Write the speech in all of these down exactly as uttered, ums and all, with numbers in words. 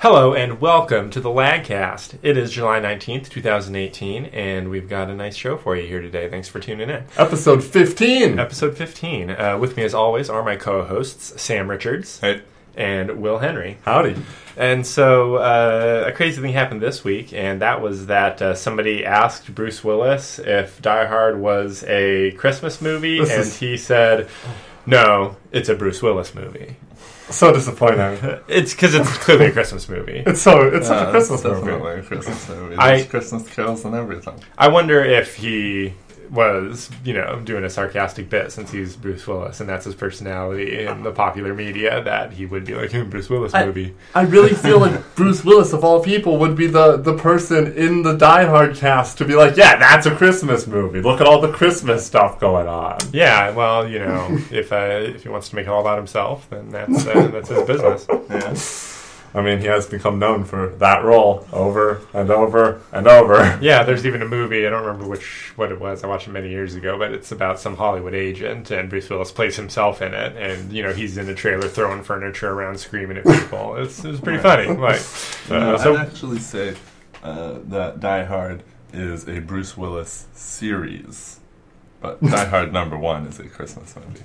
Hello and welcome to the Lagcast. It is July nineteenth, two thousand eighteen, and we've got a nice show for you here today. Thanks for tuning in. Episode fifteen! Episode fifteen. Uh, with me, as always, are my co-hosts, Sam Richards. Hey. And Will Henry. Howdy. And so, uh, a crazy thing happened this week, and that was that uh, somebody asked Bruce Willis if Die Hard was a Christmas movie, this and is... he said, no, it's a Bruce Willis movie. So disappointing. It's because it's clearly a Christmas movie. It's so it's yeah, such a Christmas it's movie. Definitely a Christmas movie. There's I, Christmas carols and everything. I wonder if he was, you know, doing a sarcastic bit since he's Bruce Willis and that's his personality in the popular media that he would be like a Bruce Willis movie. I, I really feel like Bruce Willis of all people would be the, the person in the Die Hard cast to be like, yeah, that's a Christmas movie. Look at all the Christmas stuff going on. Yeah, well, you know, if uh, if he wants to make it all about himself, then that's uh, that's his business. Yeah. I mean, he has become known for that role over and over and over. Yeah, there's even a movie, I don't remember which what it was, I watched it many years ago, but it's about some Hollywood agent, and Bruce Willis plays himself in it, and, you know, he's in the trailer throwing furniture around, screaming at people. It's, it's pretty funny. Like, uh, no, so, I'd actually say uh, that Die Hard is a Bruce Willis series, but Die Hard number one is a Christmas movie.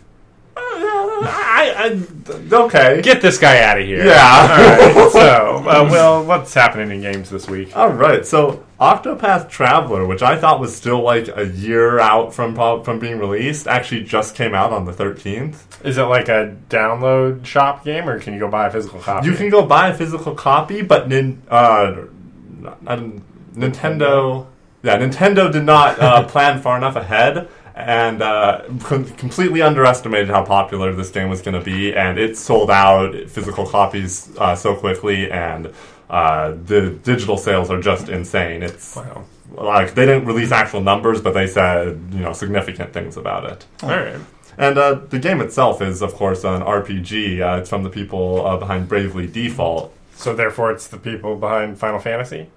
I, I, okay. Get this guy out of here. Yeah. All right. So, uh, Will, what's happening in games this week? All right. So, Octopath Traveler, which I thought was still like a year out from from being released, actually just came out on the thirteenth. Is it like a download shop game, or can you go buy a physical copy? You can go buy a physical copy, but nin, uh, Nintendo... Yeah, Nintendo did not uh, plan far enough ahead. And uh, com- completely underestimated how popular this game was going to be, and it sold out physical copies uh, so quickly, and uh, the digital sales are just insane. It's wow. Like they didn't release actual numbers, but they said, you know, significant things about it. Oh. All right. And uh, the game itself is, of course, an R P G. Uh, it's from the people uh, behind Bravely Default. So therefore, it's the people behind Final Fantasy?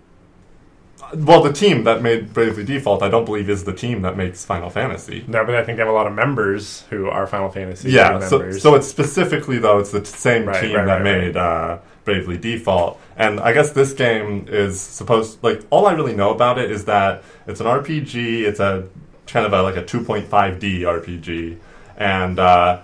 Well, the team that made Bravely Default, I don't believe, is the team that makes Final Fantasy. No, but I think they have a lot of members who are Final Fantasy. Yeah, so, so it's specifically, though, it's the same right, team right, that right, made right. Uh, Bravely Default. And I guess this game is supposed... Like, all I really know about it is that it's an R P G. It's a kind of a, like a two point five D R P G. And uh,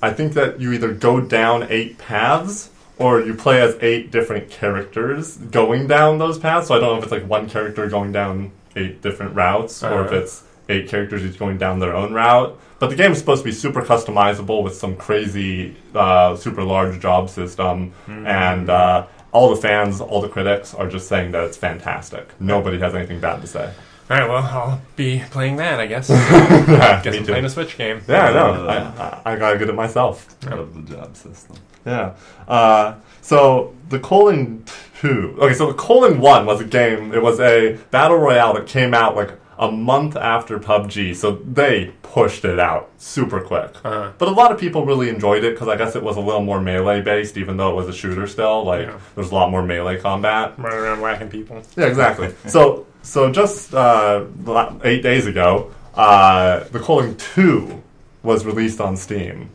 I think that you either go down eight paths... Or you play as eight different characters going down those paths. So I don't know if it's like one character going down eight different routes, or right. if it's eight characters each going down their own route. But the game is supposed to be super customizable with some crazy, uh, super large job system. Mm-hmm. And uh, all the fans, all the critics are just saying that it's fantastic. Nobody has anything bad to say. All right, well, I'll be playing that, I guess. yeah, guess I'm playing a Switch game. Yeah, I know. I, I, I got good at myself. I love the job system. Yeah. Uh, so, The Culling two... Okay, so The Culling one was a game... It was a battle royale that came out, like, a month after P U B G. So, they pushed it out super quick. Uh-huh. But a lot of people really enjoyed it, because I guess it was a little more melee-based, even though it was a shooter still. Like, yeah. There's a lot more melee combat. Running around whacking people. Yeah, exactly. so... So just uh, eight days ago, uh, The Culling two was released on Steam.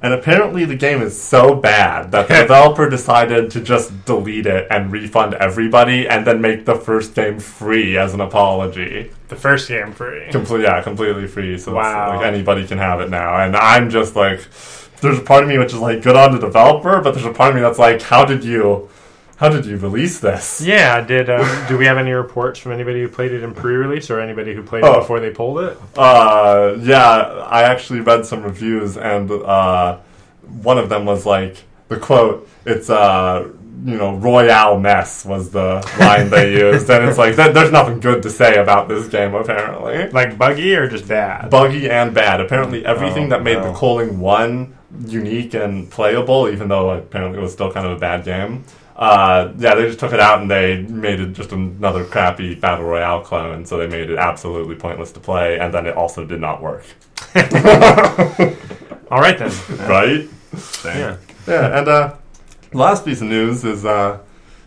And apparently the game is so bad that the developer decided to just delete it and refund everybody and then make the first game free as an apology. The first game free? Comple- yeah, completely free. So wow. It's like anybody can have it now. And I'm just like, there's a part of me which is like, good on the developer, but there's a part of me that's like, how did you... How did you release this? Yeah, did um, do we have any reports from anybody who played it in pre-release or anybody who played oh. it before they pulled it? Uh, yeah, I actually read some reviews, and uh, one of them was like, the quote, it's, uh, you know, royale mess was the line they used. And it's like, th- there's nothing good to say about this game, apparently. Like buggy or just bad? Buggy and bad. Apparently everything oh, that made no. The Culling one unique and playable, even though apparently it was still kind of a bad game, Uh, yeah, they just took it out and they made it just another crappy Battle Royale clone, so they made it absolutely pointless to play, and then it also did not work. All right, then. Right? Yeah. Yeah, and uh, last piece of news is uh,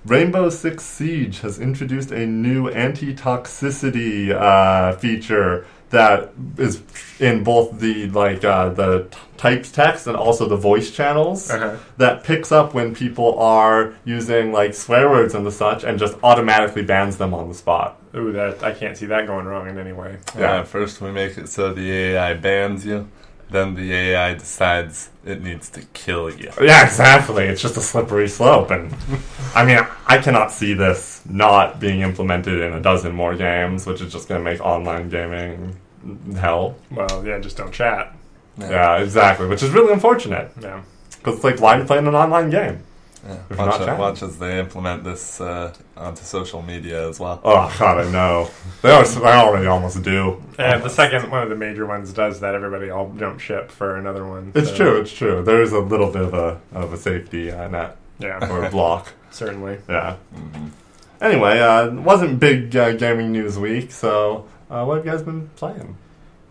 Rainbow Six Siege has introduced a new anti-toxicity uh, feature that is in both the like uh, the t- typed text and also the voice channels uh-huh. that picks up when people are using like swear words and the such and just automatically bans them on the spot. Ooh, that I can't see that going wrong in any way. Yeah, uh, first we make it so the A I bans you, then the A I decides it needs to kill you. Yeah, exactly. It's just a slippery slope. And I mean, I cannot see this not being implemented in a dozen more games, which is just going to make online gaming hell. Well, yeah, just don't chat. Yeah, yeah exactly, which is really unfortunate. Yeah. Because it's like, why are you playing an online game? Yeah. Watch, it, watch as they implement this uh, onto social media as well. Oh, God, I know. They always, they already almost do. Yeah, almost. The second one of the major ones does that, everybody all jump ship for another one. It's so. true, it's true. There is a little bit of a of a safety uh, net yeah. or a block. Certainly. Yeah. Mm-hmm. Anyway, it uh, wasn't big uh, gaming news week, so uh, what have you guys been playing?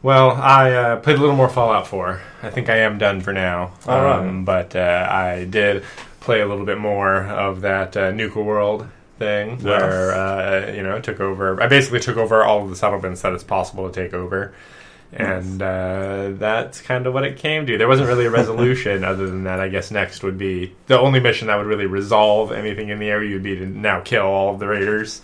Well, I uh, played a little more Fallout four. I think I am done for now. All um, right. But uh, I did... play a little bit more of that uh, Nuka World thing, yes. where uh, you know took over. I basically took over all of the settlements that it's possible to take over, and nice. uh, that's kind of what it came to. There wasn't really a resolution other than that. I guess next would be the only mission that would really resolve anything in the area would be to now kill all of the raiders.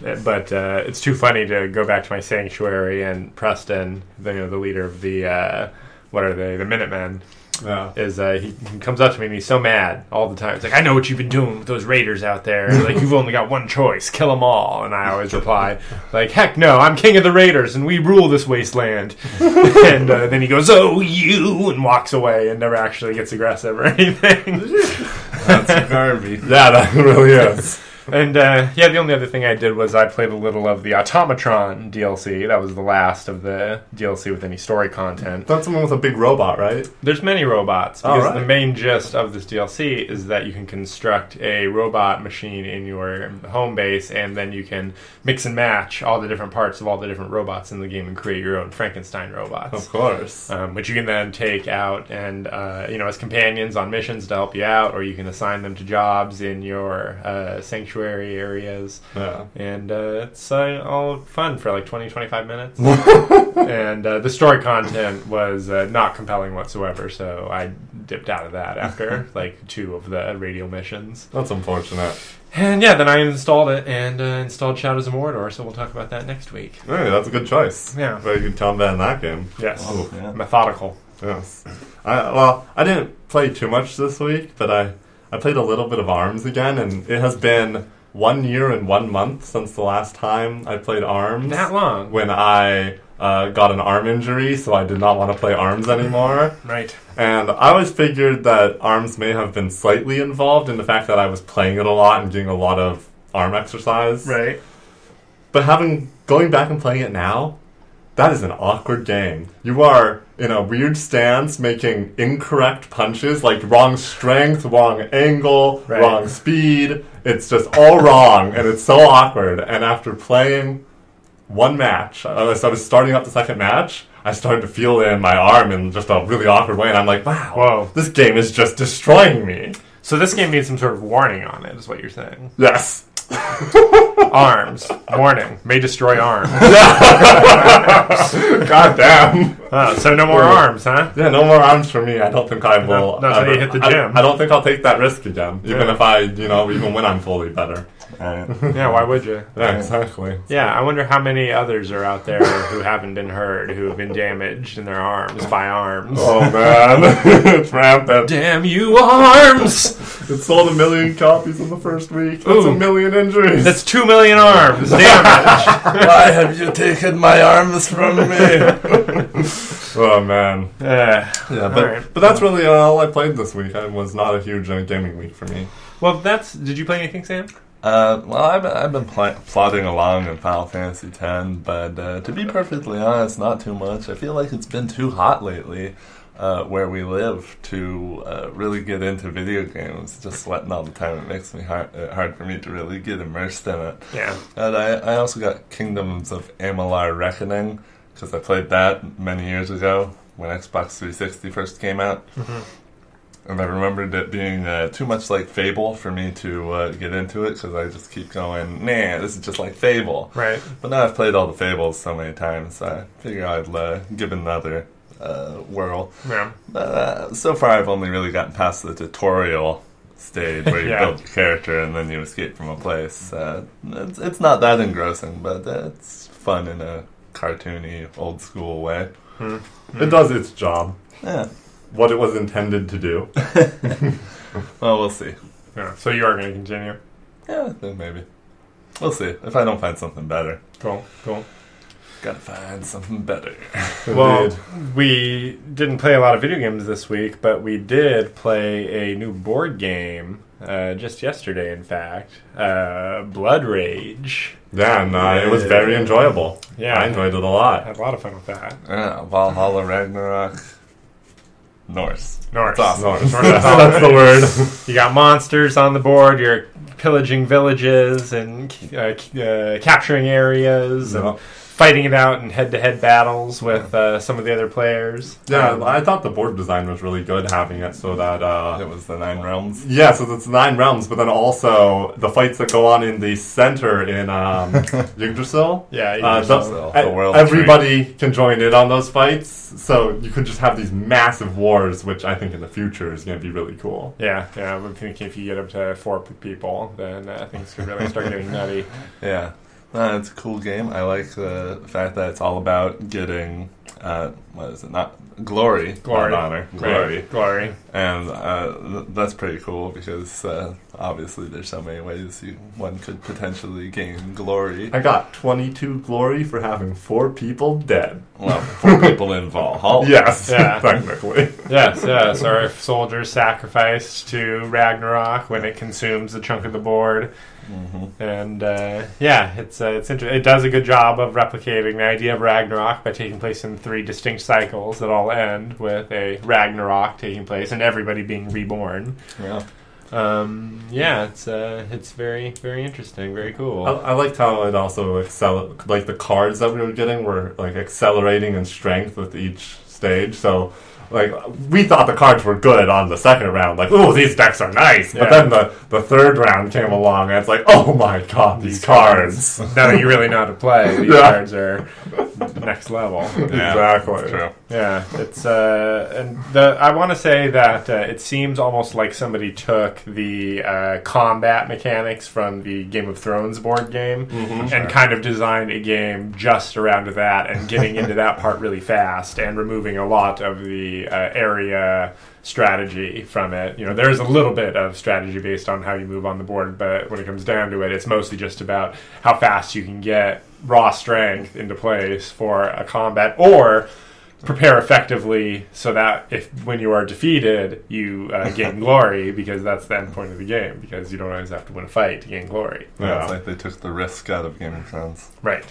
But uh, it's too funny to go back to my sanctuary and Preston, the, you know, the leader of the uh, what are they, the Minutemen. Yeah. Is uh, he, he comes up to me and he's so mad all the time. It's like, I know what you've been doing with those raiders out there. Like, you've only got one choice, kill them all. And I always reply, like, heck no, I'm king of the raiders and we rule this wasteland. and uh, then he goes, oh, you, and walks away and never actually gets aggressive or anything. That's garbage. Yeah, that really is. And, uh, yeah, the only other thing I did was I played a little of the Automatron D L C. That was the last of the D L C with any story content. That's the one with a big robot, right? There's many robots. Because oh, right. the main gist of this D L C is that you can construct a robot machine in your home base, and then you can mix and match all the different parts of all the different robots in the game and create your own Frankenstein robots. Of course. Um, which you can then take out and, uh, you know, as companions on missions to help you out, or you can assign them to jobs in your uh, sanctuary areas. Yeah. And uh, it's uh, all fun for like twenty to twenty-five minutes. and uh, the story content was uh, not compelling whatsoever, so I dipped out of that after like two of the radio missions. That's unfortunate. And yeah, then I installed it and uh, installed Shadows of Mordor, so we'll talk about that next weck. Hey, that's a good choice. Yeah. Very good combat in that game. Yes. Oh, yeah. Methodical. Yes. I, well, I didn't play too much this week, but I I played a little bit of Arms again, and it has been one year and one month since the last time I played Arms. That long? When I uh, got an arm injury, so I did not want to play Arms anymore. Right. And I always figured that Arms may have been slightly involved in the fact that I was playing it a lot and doing a lot of arm exercise. Right. But having going back and playing it now, that is an awkward game. You are in a weird stance, making incorrect punches, like wrong strength, wrong angle, right. wrong speed. It's just all wrong, and it's so awkward. And after playing one match, as I was starting up the second match, I started to feel in my arm in just a really awkward way, and I'm like, wow, Whoa. this game is just destroying me. So this game needs some sort of warning on it, is what you're saying. Yes. Arms. Warning. May destroy arms. God damn. Oh, so no more arms, huh? Yeah, no more arms for me. I don't think I will. Not, not until you hit the gym. I, I don't think I'll take that risk again. Even yeah. if I, you know, even when I'm fully better. Right. Yeah, why would you? Yeah, exactly. Yeah, I wonder how many others are out there who haven't been hurt, who have been damaged in their arms by arms. Oh, man. It's rampant. Damn you, arms! It sold a million copies in the first week. That's Ooh. a million injuries. That's two million arms. Damage. Why have you taken my arms from me? Oh, man. Yeah, yeah but, right. but that's really all I played this week. It was not a huge gaming week for me. Well, that's... Did you play anything, Sam? Uh, well, I've, I've been pl- plodding along in Final Fantasy ten, but uh, to be perfectly honest, not too much. I feel like it's been too hot lately, uh, where we live, to uh, really get into video games. Just sweating all the time, it makes me hard, uh, hard for me to really get immersed in it. Yeah. And I, I also got Kingdoms of Amalur: Reckoning, because I played that many years ago when Xbox three sixty first came out. Mm-hmm. And I remembered it being uh, too much like Fable for me to uh, get into it, because I just keep going, nah, this is just like Fable. Right. But now I've played all the Fables so many times, so I figure I'd uh, give another uh, whirl. Yeah. But uh, so far I've only really gotten past the tutorial stage where you yeah. build your character and then you escape from a place. Uh, it's, it's not that engrossing, but uh, it's fun in a cartoony, old-school way. Mm. Mm. It does its job. Yeah. What it was intended to do. Well, we'll see. Yeah, so you are going to continue? Yeah, then maybe. We'll see. If I don't find something better. Cool, cool. Gotta find something better. Well, we didn't play a lot of video games this week, but we did play a new board game uh, just yesterday, in fact. Uh, Blood Rage. Yeah, and uh, it was very enjoyable. Yeah, I enjoyed it a lot. I had a lot of fun with that. Yeah, Valhalla, Ragnarok. Norse. Norse. Awesome. Norse. Norse. That's the word. You got monsters on the board. You're pillaging villages and uh, uh, capturing areas yeah. and fighting it out in head-to-head battles with uh, some of the other players. Yeah, um, I thought the board design was really good, having it so that... Uh, it was the nine realms. Yeah, so it's nine realms, but then also the fights that go on in the center in um, Yggdrasil. Yeah, Yggdrasil. Uh, the, the world everybody tree. Can join in on those fights, so you could just have these massive wars, which I think in the future is going to be really cool. Yeah, yeah, I think if you get up to four people, then uh, things could really start getting nutty. Yeah. Uh, it's a cool game. I like the fact that it's all about getting, uh, what is it, not glory, glory. Not honor, glory. Glory. And uh, th- that's pretty cool because uh, obviously there's so many ways you, one could potentially gain glory. I got twenty-two glory for having four people dead. Well, four people in Valhalla. Yes, yeah. Technically. Yes, yes. Or if soldiers sacrificed to Ragnarok when it consumes a chunk of the board. Mm-hmm. And uh, yeah, it's uh, it's inter- it does a good job of replicating the idea of Ragnarok by taking place in three distinct cycles that all end with a Ragnarok taking place and everybody being reborn. Yeah, um, yeah, it's uh, it's very very interesting, very cool. I, I liked how it also acceler- like the cards that we were getting were like accelerating in strength with each stage, so. Like, we thought the cards were good on the second round. Like, ooh, these decks are nice. Yeah. But then the, the third round came along, and it's like, oh my god, these, these cards. cards. Now that you really know how to play, these yeah. cards are next level. Yeah, exactly. True. Yeah, it's, uh, and the, I want to say that uh, it seems almost like somebody took the uh, combat mechanics from the Game of Thrones board game mm-hmm, and sure. kind of designed a game just around that and getting into that part really fast and removing a lot of the Uh, area strategy from it. You know, there is a little bit of strategy based on how you move on the board, but when it comes down to it, it's mostly just about how fast you can get raw strength into place for a combat or prepare effectively so that if when you are defeated, you uh, gain glory, because that's the end point of the game, because you don't always have to win a fight to gain glory. Yeah, no. It's like they took the risk out of Game of Thrones. Right.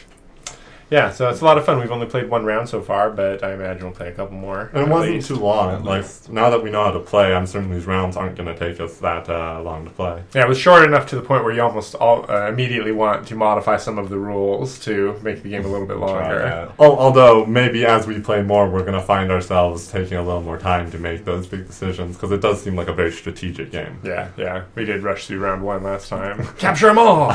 Yeah, so it's a lot of fun. We've only played one round so far, but I imagine we'll play a couple more. And it wasn't least. too long. Like, now that we know how to play, I'm certain these rounds aren't going to take us that uh, long to play. Yeah, it was short enough to the point where you almost all, uh, immediately want to modify some of the rules to make the game a little bit longer. Oh, although, maybe as we play more, we're going to find ourselves taking a little more time to make those big decisions, because it does seem like a very strategic game. Yeah, yeah. We did rush through round one last time. Capture them all!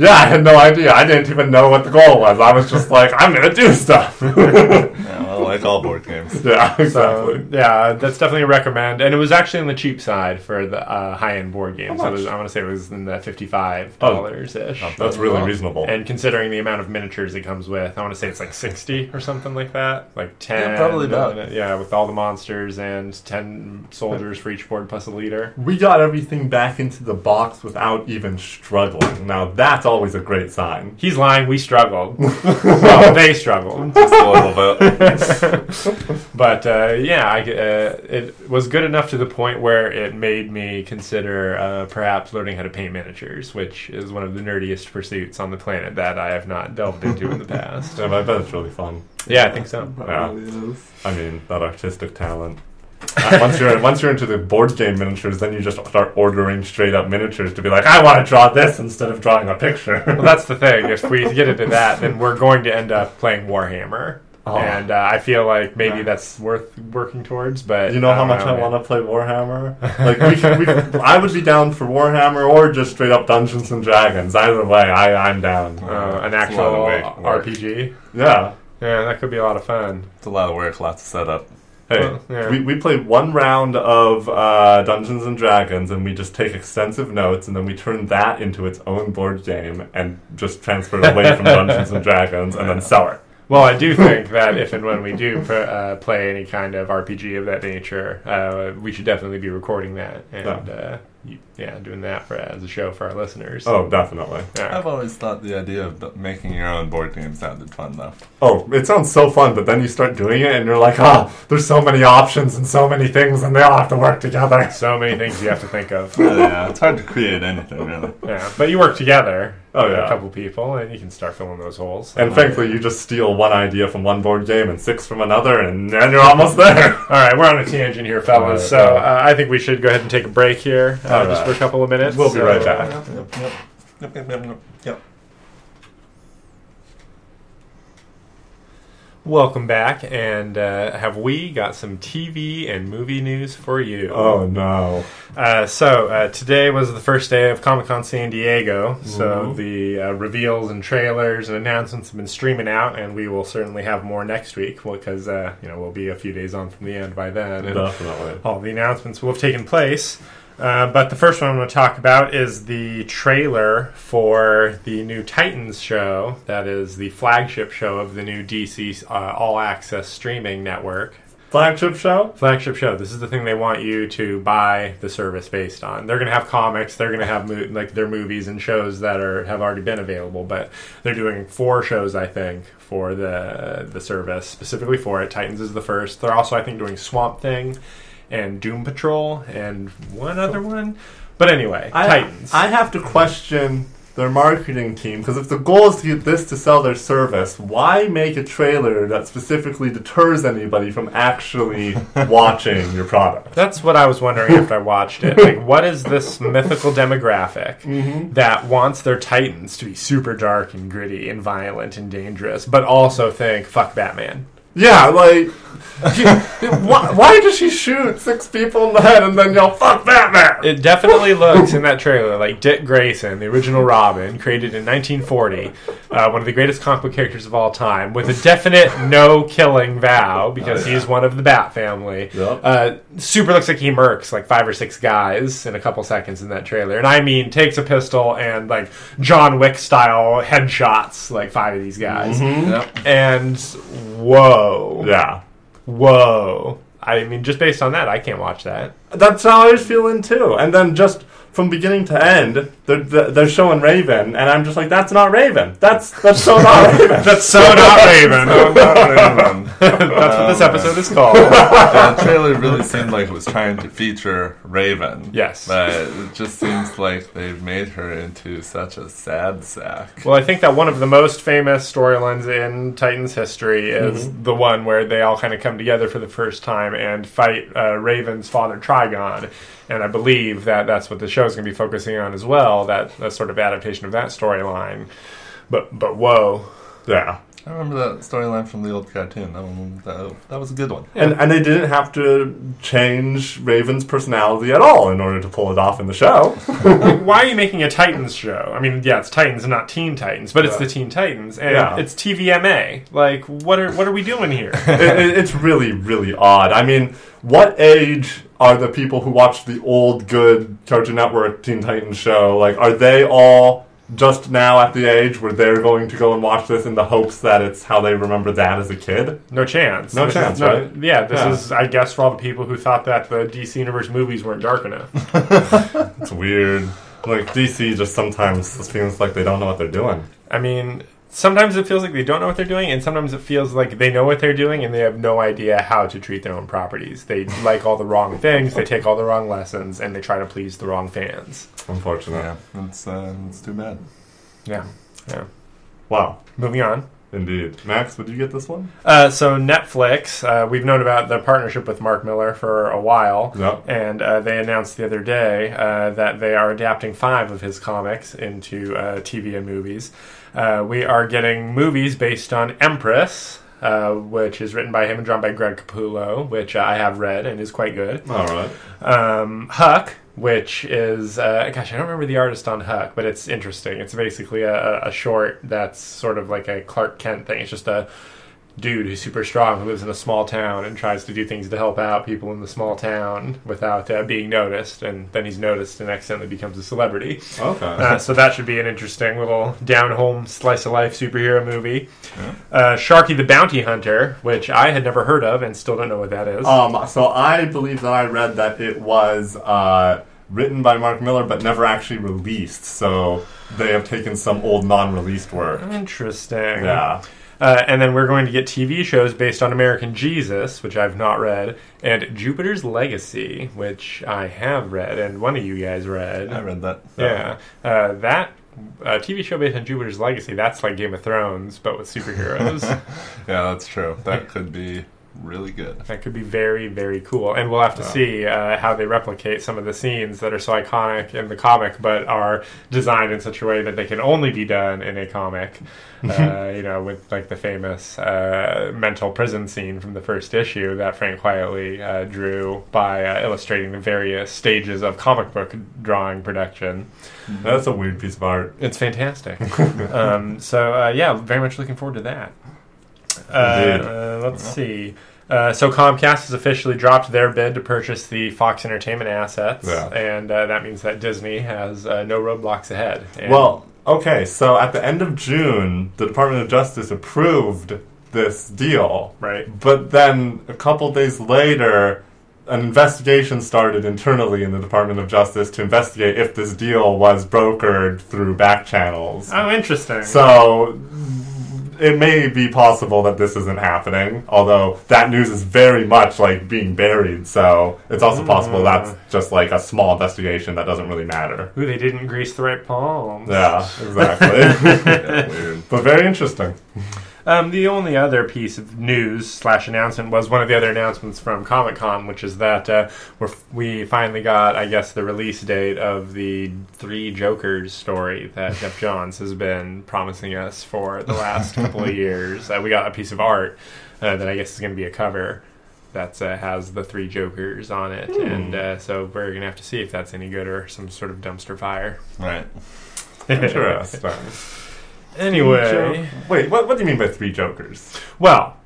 Yeah, I had no idea. I didn't even know what the goal was. I was just like, I'm gonna do stuff. Yeah, well, like all board games. Yeah, exactly. So, yeah, that's definitely a recommend. And it was actually on the cheap side for the uh, high-end board games. So I want to say it was in the fifty-five dollars ish. Oh, that's really well. reasonable. And considering the amount of miniatures it comes with, I want to say it's like sixty or something like that, like ten. Yeah, probably about. Yeah, with all the monsters and ten soldiers for each board plus a leader. We got everything back into the box without even struggling. Now that's always a great sign. He's lying. We struggled. Well, they struggled. Just a little bit. But, uh, yeah, I, uh, it was good enough to the point where it made me consider uh, perhaps learning how to paint miniatures, which is one of the nerdiest pursuits on the planet that I have not delved into in the past. Yeah, but I bet it's really fun. Yeah, I think so. Yeah. I mean, that artistic talent. once you're once you're into the board game miniatures, then you just start ordering straight up miniatures to be like, I want to draw this instead of drawing a picture. Well, that's the thing. If we get into that, then we're going to end up playing Warhammer. Oh. And uh, I feel like maybe yeah. that's worth working towards. But you know how much know, I want to play Warhammer. Like we, can, we can, I would be down for Warhammer or just straight up Dungeons and Dragons. Either way, I I'm down. Uh, an actual R P G. Yeah, yeah, that could be a lot of fun. It's a lot of work, lots of setup. Hey, well, yeah. we we play one round of uh, Dungeons and Dragons, and we just take extensive notes, and then we turn that into its own board game, and just transfer it away from Dungeons and Dragons, and then sell it. Well, I do think that if and when we do pr- uh, play any kind of R P G of that nature, uh, we should definitely be recording that and yeah. Uh, you, yeah, doing that for as a show for our listeners. Oh, definitely. Right. I've always thought the idea of making your own board game sounded fun, though. Oh, it sounds so fun, but then you start doing it and you're like, oh, there's so many options and so many things and they all have to work together. So many things you have to think of. uh, yeah, it's hard to create anything, really. Yeah, but you work together. Oh, yeah. A couple people, and you can start filling those holes. And frankly, you just steal one idea from one board game and six from another, and then you're almost there. All right, we're on a tangent here, fellas. Right, so uh, I think we should go ahead and take a break here, uh, just right. for a couple of minutes. We'll so. be right back. Yep, yep, yep, yep, yep, yep, yep. Welcome back, and uh, have we got some T V and movie news for you? Oh, no. Uh, so, uh, today was the first day of Comic-Con San Diego, so Ooh. the uh, reveals and trailers and announcements have been streaming out, and we will certainly have more next week, because uh, you know, we'll be a few days on from the end by then. And Definitely. All the announcements will have taken place. Uh, but the first one I'm going to talk about is the trailer for the new Titans show. That is the flagship show of the new D C uh, all-access streaming network. Flagship show? Flagship show. This is the thing they want you to buy the service based on. They're going to have comics. They're going to have mo- like their movies and shows that are have already been available. But they're doing four shows, I think, for the the service specifically for it. Titans is the first. They're also, I think, doing Swamp Thing. And Doom Patrol, and one other one. But anyway, I, Titans. I have to question their marketing team, because if the goal is to get this to sell their service, why make a trailer that specifically deters anybody from actually watching your product? That's what I was wondering after I watched it. Like, what is this mythical demographic mm-hmm. that wants their Titans to be super dark and gritty and violent and dangerous, but also think, fuck Batman? Yeah, like, he, why, why does she shoot six people in the head and then yell, fuck Batman? It definitely looks in that trailer like Dick Grayson, the original Robin, created in nineteen forty, uh, one of the greatest comic book characters of all time, with a definite no-killing vow, because oh, yeah. he's one of the Bat family. Yep. Uh, super looks like he murks like five or six guys in a couple seconds in that trailer. And I mean, takes a pistol and, like, John Wick-style headshots, like, five of these guys. Mm-hmm. Yep. And, whoa. Whoa. Yeah. Whoa. I mean, just based on that, I can't watch that. That's how I was feeling, too. And then just from beginning to end, they're, they're showing Raven, and I'm just like, that's not Raven. That's that's so not Raven. That's so not Raven. So not Raven. That's what this episode is called. Yeah, the trailer really seemed like it was trying to feature Raven. Yes. But it just seems like they've made her into such a sad sack. Well, I think that one of the most famous storylines in Titans history is mm-hmm. the one where they all kind of come together for the first time and fight uh, Raven's father, Trigon. And I believe that that's what the show is going to be focusing on as well, that, that sort of adaptation of that storyline. But, but whoa. Yeah. I remember that storyline from the old cartoon. That, one, that, that was a good one. Yeah. And and they didn't have to change Raven's personality at all in order to pull it off in the show. Like, why are you making a Titans show? I mean, yeah, it's Titans and not Teen Titans, but yeah. it's the Teen Titans, and yeah. it's T V M A. Like, what are what are we doing here? it, it, it's really, really odd. I mean, what age are the people who watch the old, good Cartoon Network Teen Titans show? Like, are they all just now at the age where they're going to go and watch this in the hopes that it's how they remember that as a kid? No chance. No this chance, is, right? No, yeah, this yeah. is, I guess, for all the people who thought that the D C Universe movies weren't dark enough. It's weird. Like, D C just sometimes just feels like they don't know what they're doing. I mean, sometimes it feels like they don't know what they're doing, and sometimes it feels like they know what they're doing and they have no idea how to treat their own properties. They like all the wrong things, they take all the wrong lessons, and they try to please the wrong fans. Unfortunately. Yeah, that's, uh, that's too bad. Yeah, yeah. Wow. Moving on. Indeed. Max, would you get this one? Uh, so Netflix, uh, we've known about the partnership with Mark Miller for a while, yep. and uh, they announced the other day uh, that they are adapting five of his comics into uh, T V and movies. Uh, we are getting movies based on Empress, uh, which is written by him and drawn by Greg Capullo, which I have read and is quite good. All right. Um, Huck, which is, uh, gosh, I don't remember the artist on Huck, but it's interesting. It's basically a, a short that's sort of like a Clark Kent thing. It's just a dude who's super strong, who lives in a small town and tries to do things to help out people in the small town without uh, being noticed, and then he's noticed and accidentally becomes a celebrity. Okay. Uh, so that should be an interesting little down-home slice-of-life superhero movie. Yeah. Uh, Sharky the Bounty Hunter, which I had never heard of and still don't know what that is. Um, so I believe that I read that it was uh, written by Mark Miller but never actually released, so they have taken some old non-released work. Interesting. Yeah. Uh, and then we're going to get T V shows based on American Jesus, which I've not read, and Jupiter's Legacy, which I have read, and one of you guys read. I read that. So. Yeah. Uh, that uh, T V show based on Jupiter's Legacy, that's like Game of Thrones, but with superheroes. Yeah, that's true. That could be really good. That could be very, very cool. And we'll have to yeah. see uh, how they replicate some of the scenes that are so iconic in the comic, but are designed in such a way that they can only be done in a comic. uh, you know, with like the famous uh, mental prison scene from the first issue that Frank Quietly uh, drew by uh, illustrating the various stages of comic book drawing production. Mm-hmm. That's a weird piece of art. It's fantastic. um, so, uh, yeah, very much looking forward to that. Uh, uh, let's yeah. see. Uh, so Comcast has officially dropped their bid to purchase the Fox Entertainment assets, yeah. and uh, that means that Disney has uh, no roadblocks ahead. And well, okay, so at the end of June, the Department of Justice approved this deal. Right. But then a couple days later, an investigation started internally in the Department of Justice to investigate if this deal was brokered through back channels. Oh, interesting. So it may be possible that this isn't happening, although that news is very much like being buried, so it's also mm. possible that's just like a small investigation that doesn't really matter. Ooh, they didn't grease the right palms. Yeah, exactly. Yeah, weird. But very interesting. Um, the only other piece of news slash announcement was one of the other announcements from Comic-Con, which is that uh, we're, we finally got, I guess, the release date of the Three Jokers story that Jeff Johns has been promising us for the last couple of years. Uh, we got a piece of art uh, that I guess is going to be a cover that uh, has the Three Jokers on it, mm. and uh, so we're going to have to see if that's any good or some sort of dumpster fire. Right. Interesting. Anyway, wait, what, what do you mean by Three Jokers? Well,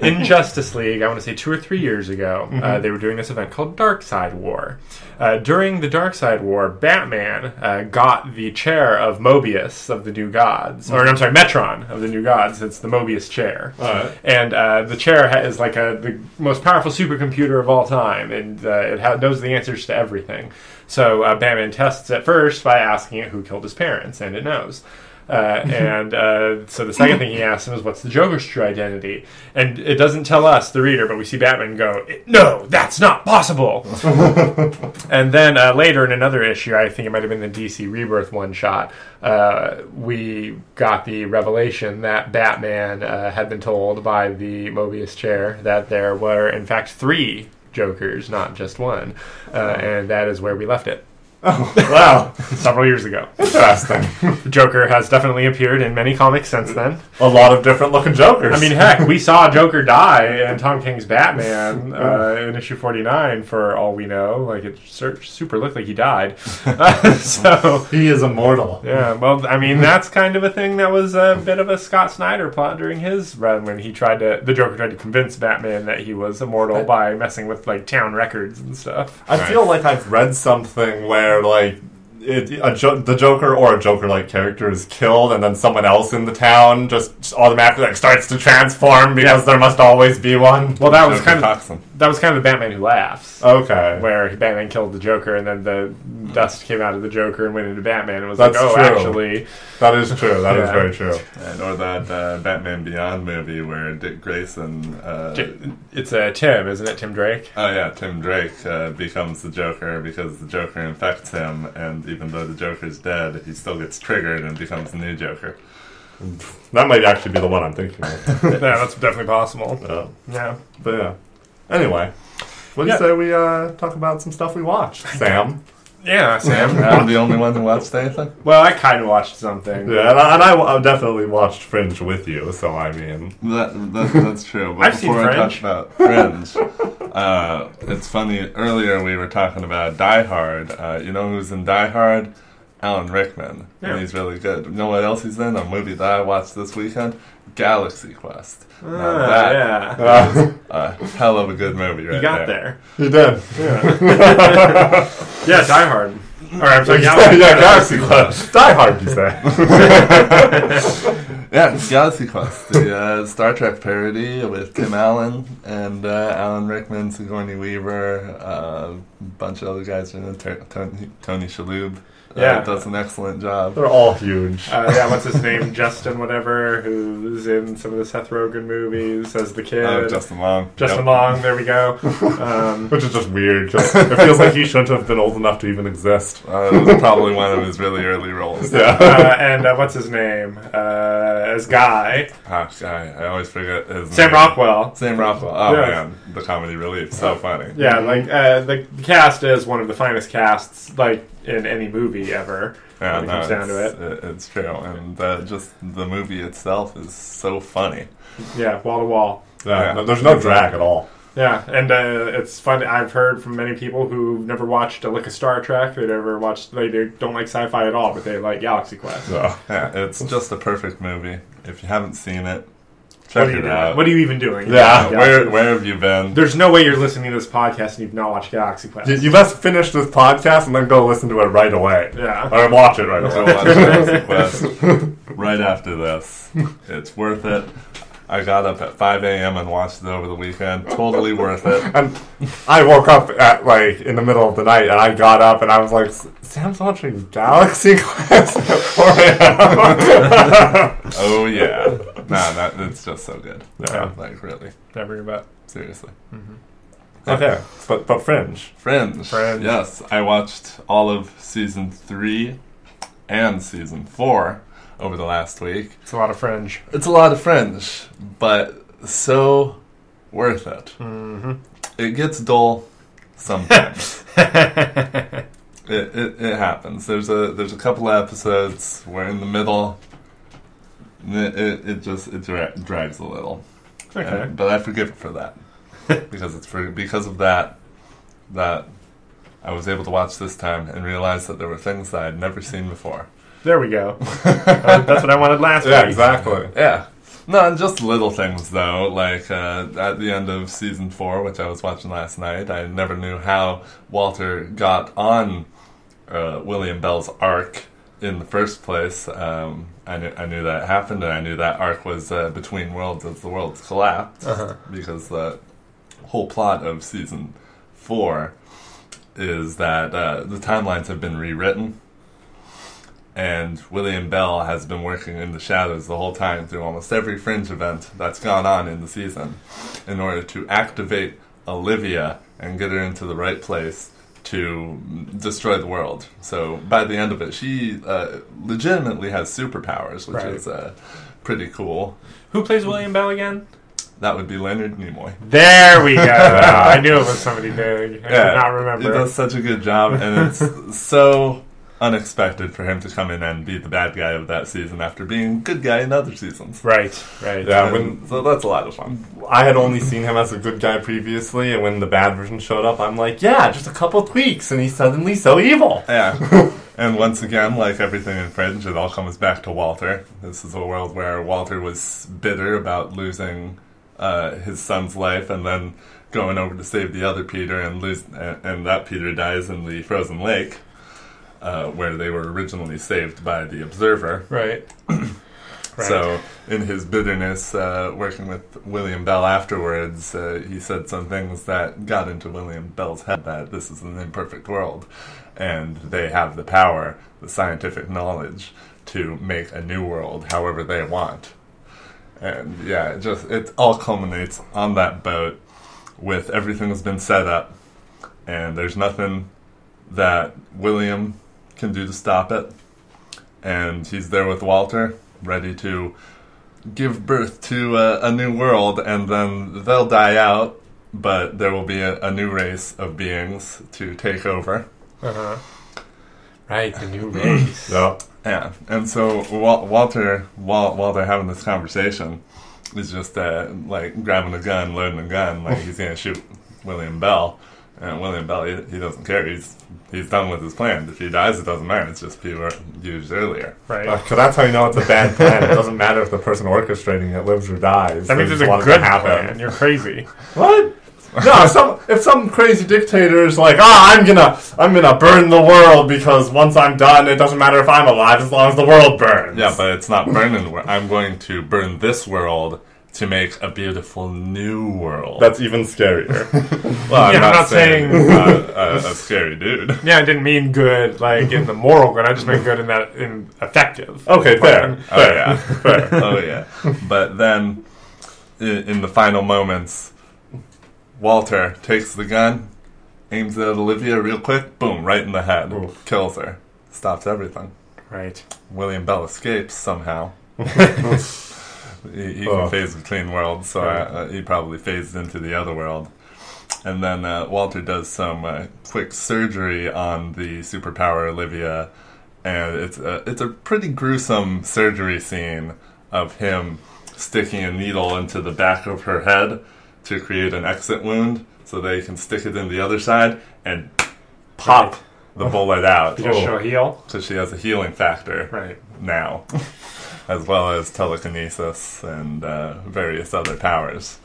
in Justice League, I want to say two or three years ago, mm-hmm. uh, they were doing this event called Darkseid War. Uh, during the Darkseid War, Batman uh, got the chair of Mobius of the New Gods. Or, I'm sorry, Metron of the New Gods. It's the Mobius chair. Uh-huh. And uh, the chair ha- is like a, the most powerful supercomputer of all time, and uh, it ha- knows the answers to everything. So uh, Batman tests it first by asking it who killed his parents, and it knows. Uh, and uh, so the second thing he asks him is, what's the Joker's true identity? And it doesn't tell us, the reader, but we see Batman go, no, that's not possible! And then uh, later in another issue, I think it might have been the D C Rebirth one-shot, uh, we got the revelation that Batman uh, had been told by the Mobius chair that there were, in fact, three Jokers, not just one. Uh, and that is where we left it. Oh, wow. Several years ago. Interesting. Joker has definitely appeared in many comics since then. A lot of different looking Jokers. I mean, heck, we saw Joker die in Tom King's Batman uh, in issue forty-nine, for all we know. Like, it super looked like he died. Uh, so he is immortal. Yeah, well, I mean, that's kind of a thing that was a bit of a Scott Snyder plot during his run when he tried to, the Joker tried to convince Batman that he was immortal I, by messing with, like, town records and stuff. I right. feel like I've read something where like it, a jo- the Joker or a Joker-like character is killed, and then someone else in the town just, just automatically like starts to transform because yeah. there must always be one. Well, that was kind of that was kind of the Batman Who Laughs. Okay, where Batman killed the Joker, and then the dust came out of the Joker and went into Batman, and was That's like, oh, true. actually, that is true. That yeah. is very true. And or that uh, Batman Beyond movie where Dick Grayson, uh, it's uh, Tim, isn't it? Tim Drake. Oh yeah, Tim Drake uh, becomes the Joker because the Joker infects him, and even though the Joker's dead, he still gets triggered and becomes the new Joker. That might actually be the one I'm thinking of. Yeah, that's definitely possible. Yeah. yeah. But yeah. Anyway, what do yeah. you say we uh, talk about some stuff we watched, Sam? Yeah, Sam. I'm the only one who watched anything? Well, I kind of watched something. Yeah, and I, and I, I definitely watched Fringe with you, so I mean... That, that, that's true, but I've before I talk about Fringe, uh, it's funny, earlier we were talking about Die Hard. Uh, you know who's in Die Hard? Alan Rickman, yeah. And he's really good. You know what else he's in? A movie that I watched this weekend? Galaxy Quest. Uh, that yeah. is a hell of a good movie right there. He got there. He did. Yeah. Yeah, Die Hard. All right, I'm sorry, Galaxy, yeah, Galaxy Quest. Die Hard, you say. Yeah, Galaxy Quest, the uh, Star Trek parody with Tim Allen and uh, Alan Rickman, Sigourney Weaver, uh, a bunch of other guys in it, Ter- Tony, Tony Shalhoub. Yeah, uh, does an excellent job. They're all huge. Uh, yeah, what's his name? Justin whatever, who's in some of the Seth Rogen movies as the kid. Oh, Justin Long. Justin yep. Long, there we go. Um, Which is just weird. Just, it feels like he shouldn't have been old enough to even exist. Uh, it was probably one of his really early roles. Yeah. Uh, and uh, what's his name? Uh, as Guy. Oh, Guy. I always forget his Sam name. Sam Rockwell. Sam Rockwell. Oh, yes. Man. The comedy relief. So funny. Yeah, like, uh, the cast is one of the finest casts, like, in any movie ever, yeah, when it no, comes down to it. It's true, and uh, just the movie itself is so funny. Yeah, wall to wall. Yeah, there's no drag at all. Yeah, and uh, it's fun. I've heard from many people who've never watched a lick of Star Trek. They never watched. They don't like sci-fi at all, but they like Galaxy Quest. So, yeah, it's just a perfect movie. If you haven't seen it, check it out. What are you even doing? Yeah, yeah. Where, where have you been? There's no way you're listening to this podcast and you've not watched Galaxy Quest. You, you must finish this podcast and then go listen to it right away. Yeah. Or watch it right yeah. away. Watch Galaxy Quest right after this. It's worth it. I got up at five a.m. and watched it over the weekend. Totally worth it. And I woke up at like in the middle of the night, and I got up and I was like, "Sam's watching Galaxy Quest at four a.m." Oh yeah, nah, that it's just so good. Yeah, like really. Never give up. Seriously. Mm-hmm. Okay, but but Fringe, Fringe, Fringe. Yes, I watched all of season three and season four. Over the last week. It's a lot of Fringe. It's a lot of Fringe, but so worth it. Mm-hmm. It gets dull sometimes. it, it it happens. There's a there's a couple of episodes where in the middle, it it, it just it dra- drags a little. Okay, and, but I forgive it for that because it's for, because of that that I was able to watch this time and realize that there were things that I'd never seen before. There we go. uh, that's what I wanted last yeah, week. Yeah, exactly. Yeah. No, and just little things, though. Like, uh, at the end of season four, which I was watching last night, I never knew how Walter got on uh, William Bell's arc in the first place. Um, I, knew, I knew that happened, and I knew that arc was uh, between worlds as the worlds collapsed, uh-huh. because the whole plot of season four is that uh, the timelines have been rewritten. And William Bell has been working in the shadows the whole time through almost every Fringe event that's gone on in the season in order to activate Olivia and get her into the right place to destroy the world. So by the end of it, she uh, legitimately has superpowers, which right. is uh, pretty cool. Who plays William Bell again? That would be Leonard Nimoy. There we go. I knew it was somebody big. I yeah, did not remember. He does such a good job, and it's so... unexpected for him to come in and be the bad guy of that season after being good guy in other seasons. Right, right. Yeah, when, so that's a lot of fun. I had only seen him as a good guy previously, and when the bad version showed up, I'm like, yeah, just a couple tweaks, and he's suddenly so evil. Yeah. And once again, like everything in Fringe, it all comes back to Walter. This is a world where Walter was bitter about losing uh, his son's life, and then going over to save the other Peter, and lose, and, and that Peter dies in the frozen lake. Uh, where they were originally saved by the Observer. Right. Right. So, in his bitterness, uh, working with William Bell afterwards, uh, he said some things that got into William Bell's head that this is an imperfect world, and they have the power, the scientific knowledge, to make a new world however they want. And, yeah, it just it all culminates on that boat with everything has been set up, and there's nothing that William... can do to stop it, and he's there with Walter, ready to give birth to a, a new world, and then they'll die out, but there will be a, a new race of beings to take over. Uh-huh. Right, the new race. Yeah, yeah. And so Wal Walter, while while they're having this conversation, is just uh, like grabbing a gun, loading a gun, like he's gonna shoot William Bell. And William Bell, he, he doesn't care. He's he's done with his plan. If he dies, it doesn't matter. It's just people used earlier. Right. Because uh, that's how you know it's a bad plan. It doesn't matter if the person orchestrating it lives or dies. That means it's a good plan. You're crazy. What? No, some, if some crazy dictator is like, ah, oh, I'm gonna, I'm gonna burn the world because once I'm done, it doesn't matter if I'm alive as long as the world burns. Yeah, but it's not burning the world. I'm going to burn this world to make a beautiful new world. That's even scarier. Well, I'm yeah, not, not saying, saying uh, a, a scary dude. Yeah, I didn't mean good, like, in the moral good. I just meant good in that, in effective. Okay, fair. fair. Oh, yeah. Fair. Oh, yeah. But then, in, in the final moments, Walter takes the gun, aims it at Olivia real quick, boom, right in the head. Oof. Kills her. Stops everything. Right. William Bell escapes somehow. he he oh. can phase between worlds, so right. I, uh, he probably phased into the other world. And then uh, Walter does some uh, quick surgery on the superpower Olivia, and it's a, it's a pretty gruesome surgery scene of him sticking a needle into the back of her head to create an exit wound so they can stick it in the other side and pop right. the bullet out. Just oh. show heal? So she has a healing factor right now, as well as telekinesis and uh, various other powers.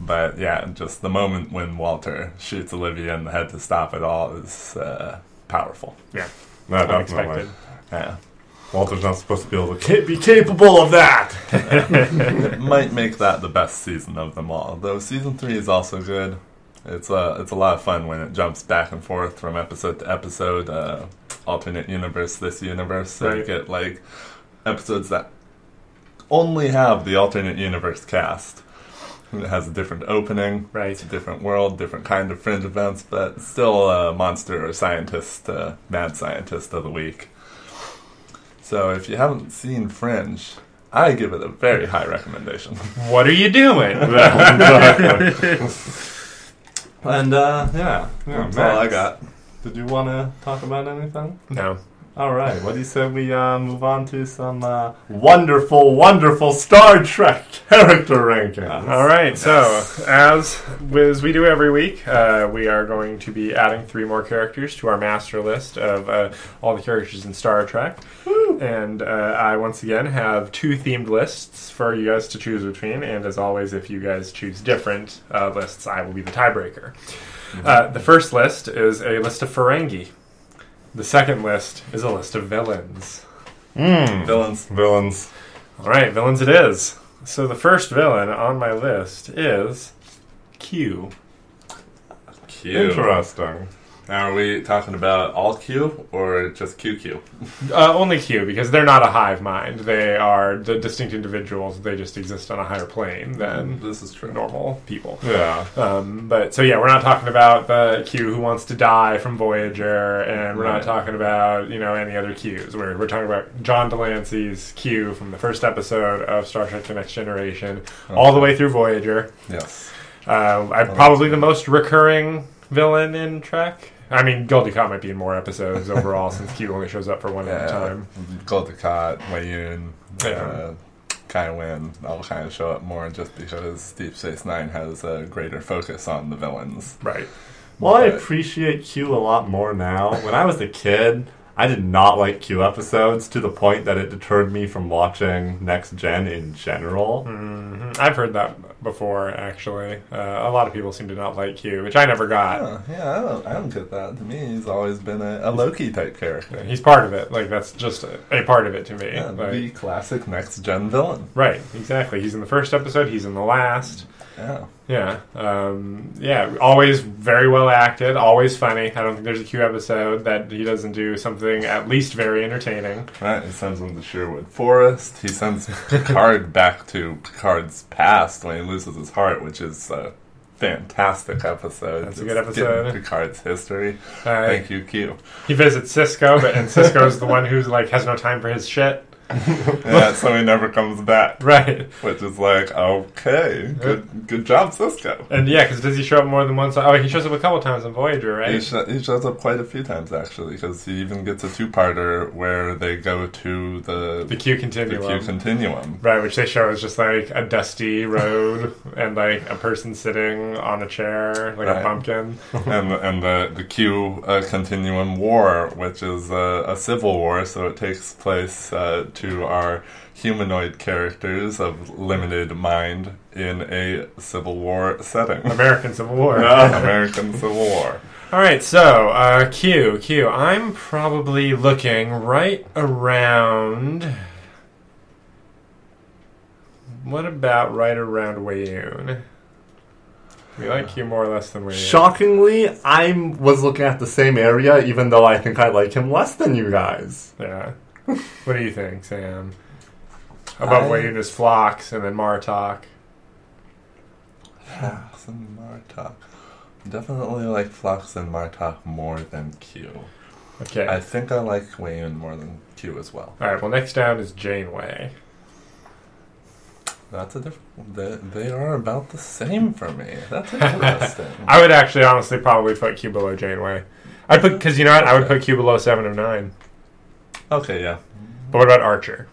But yeah, just the moment when Walter shoots Olivia in the head to stop it all is uh, powerful. Yeah, no, unexpected. Yeah. Walter's not supposed to be able to be capable of that! It might make that the best season of them all. Though season three is also good. It's, uh, it's a lot of fun when it jumps back and forth from episode to episode. Uh, alternate universe, this universe. So right. you get like episodes that only have the alternate universe cast. It has a different opening, right. It's a different world, different kind of fringe events, but still a monster or scientist, uh, mad scientist of the week. So if you haven't seen Fringe, I give it a very high recommendation. What are you doing? And, uh, yeah, yeah, that's all I got. Did you want to talk about anything? No. All right. What do you say we uh, move on to some uh, wonderful, wonderful Star Trek character rankings? All right. Yes. So as, as we do every week, uh, we are going to be adding three more characters to our master list of uh, all the characters in Star Trek. Woo. And uh, I, once again, have two themed lists for you guys to choose between. And as always, if you guys choose different uh, lists, I will be the tiebreaker. Mm-hmm. uh, the first list is a list of Ferengi. The second list is a list of villains. Mm. Villains. Villains. All right, villains it is. So the first villain on my list is Q. Q. Interesting. Now, are we talking about all Q or just Q Q? Uh, only Q, because they're not a hive mind. They are d distinct individuals. They just exist on a higher plane than this is true. Normal people. Yeah. Um, but so yeah, we're not talking about the Q who wants to die from Voyager, and we're right. not talking about you know any other Qs. We're we're talking about John Delancey's Q from the first episode of Star Trek: The Next Generation, okay. all the way through Voyager. Yes. Uh, I'm probably the most recurring villain in Trek. I mean, Gul Dukat might be in more episodes overall, since Q only shows up for one yeah, at a time. Gul Dukat, Wayun, yeah. uh, Kai Wynn, all kind of show up more just because Deep Space Nine has a greater focus on the villains. Right. Well, but I appreciate Q a lot more now. When I was a kid, I did not like Q episodes to the point that it deterred me from watching Next Gen in general. Mm-hmm. I've heard that before, actually. Uh, a lot of people seem to not like Q, which I never got. Yeah, yeah I, don't, I don't get that. To me, he's always been a, a Loki-type character. He's part of it. Like, that's just a, a part of it to me. Yeah, like, the classic next-gen villain. Right, exactly. He's in the first episode. He's in the last. Yeah. Yeah. Um, yeah, always very well acted, always funny. I don't think there's a Q episode that he doesn't do something at least very entertaining. Right, he sends him to Sherwood Forest. He sends Picard back to Picard's past when he loses his heart, which is a fantastic episode. That's it's a good episode. Picard's history. Uh, Thank you, Q. He visits Sisko, but and Sisko's the one who's like has no time for his shit. Yeah, so he never comes back. Right. Which is like, okay, good good job, Cisco. And yeah, because does he show up more than once? Oh, he shows up a couple times on Voyager, right? He, sh- he shows up quite a few times, actually, because he even gets a two-parter where they go to the... The Q Continuum. The Q Continuum. Right, which they show is just like a dusty road and like a person sitting on a chair, like right. a pumpkin. and and the, the Q uh, Continuum War, which is uh, a civil war, so it takes place... Uh, to our humanoid characters of limited mind in a Civil War setting. American Civil War. Yeah, American Civil War. All right, so, uh, Q, Q. I'm probably looking right around... What about right around Wayun? We like Q more or less than we do. Shockingly, I was looking at the same area, even though I think I like him less than you guys. Yeah. What do you think, Sam? About I... Wayun as Phlox and then Martok. Phlox and Martok. Definitely like Phlox and Martok more than Q. Okay. I think I like Wayun more than Q as well. Alright, well next down is Janeway. That's a different... They, they are about the same for me. That's interesting. I would actually honestly probably put Q below Janeway. I'd put... Because you know what? I would put Q below seven of nine. Okay, yeah. But what about Archer?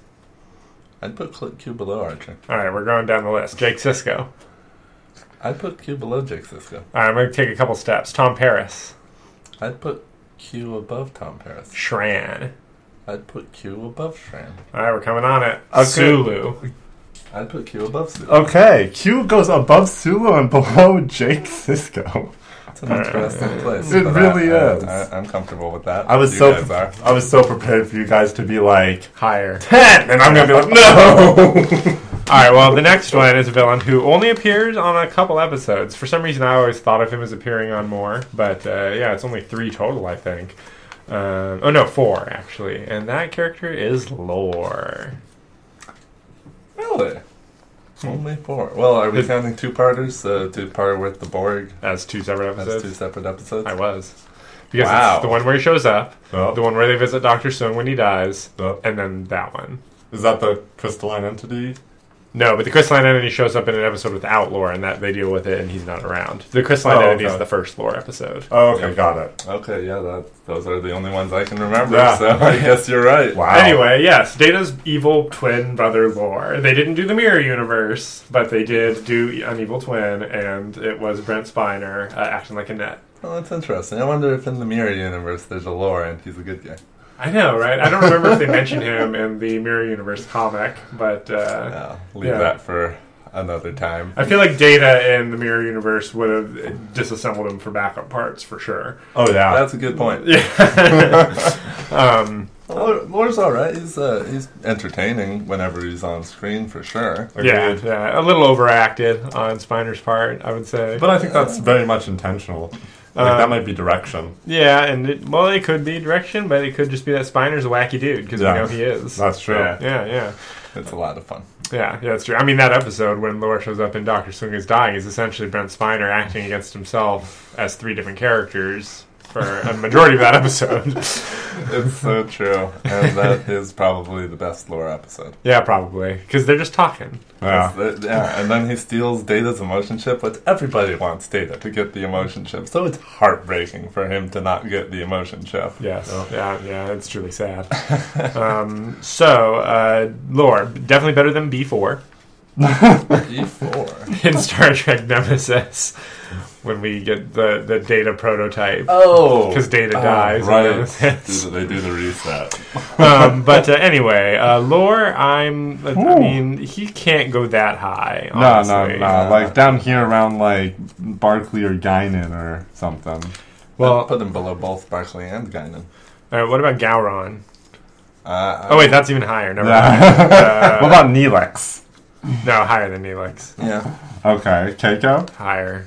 I'd put Q below Archer. All right, we're going down the list. Jake Sisko. I'd put Q below Jake Sisko. All right, I'm going to take a couple steps. Tom Paris. I'd put Q above Tom Paris. Shran. I'd put Q above Shran. All right, we're coming on it. Okay. Sulu. I'd put Q above Sulu. Okay, Q goes above Sulu and below Jake Sisko. It's an interesting uh, place. It really I, is. I, I, I'm comfortable with that. I was you so guys are. I was so prepared for you guys to be like higher ten, and I'm gonna be like no. All right. Well, the next one is a villain who only appears on a couple episodes. For some reason, I always thought of him as appearing on more, but uh, yeah, it's only three total, I think. Um, oh no, four actually. And that character is Lore. Really. Only four. Well, are we the, counting two-parters? Uh, two-parter with the Borg? As two separate episodes? As two separate episodes? I was. Because wow. It's the one where he shows up, oh. the one where they visit Doctor Soong when he dies, oh. and then that one. Is that the crystalline entity? No, but the crystalline entity shows up in an episode without Lore, and that they deal with it, and he's not around. The crystalline oh, okay. entity is the first Lore episode. Oh, okay, yeah. Got it. Okay, yeah, that, those are the only ones I can remember, yeah. So I guess you're right. Wow. Anyway, yes, Data's evil twin brother Lore. They didn't do the Mirror Universe, but they did do an evil twin, and it was Brent Spiner uh, acting like a net. Well, that's interesting. I wonder if in the Mirror Universe there's a Lore, and he's a good guy. I know, right? I don't remember if they mentioned him in the Mirror Universe comic, but... Uh, no, leave yeah. that for another time. I feel like Data in the Mirror Universe would have disassembled him for backup parts, for sure. Oh, yeah. That's a good point. Yeah. um, well, Lore's all right. He's uh, he's entertaining whenever he's on screen, for sure. Agreed. Yeah, yeah. A little overacted on Spiner's part, I would say. But I think that's very much intentional. Like, um, that might be direction. Yeah, and it, well, it could be direction, but it could just be that Spiner's a wacky dude, because yeah. we know he is. That's true. Yeah, yeah, yeah. It's a lot of fun. Yeah, yeah, that's true. I mean, that episode when Lore shows up and Doctor Soong is dying is essentially Brent Spiner acting against himself as three different characters for a majority of that episode. It's so true. And that is probably the best Lore episode. Yeah, probably. Because they're just talking. Yeah. Uh, yeah, and then he steals Data's emotion chip, which everybody wants Data to get the emotion chip. So it's heartbreaking for him to not get the emotion chip. Yes, so. yeah, yeah, it's truly sad. um, so, uh, Lore, definitely better than B four. B four? In Star Trek Nemesis, when we get the, the Data prototype. Oh! Because Data oh, dies. Right. Do, they do the reset. um, but uh, anyway, uh, Lore, I'm... Uh, I mean, he can't go that high, honestly. No, no, no. Like, down here around, like, Barclay or Guinan or something. Well, I'd put him below both Barclay and Guinan. All right, what about Gowron? Uh, oh, wait, that's even higher. Never mind. Yeah. Uh, what about Neelix? No, higher than Neelix. Yeah. Okay, Keiko? Higher.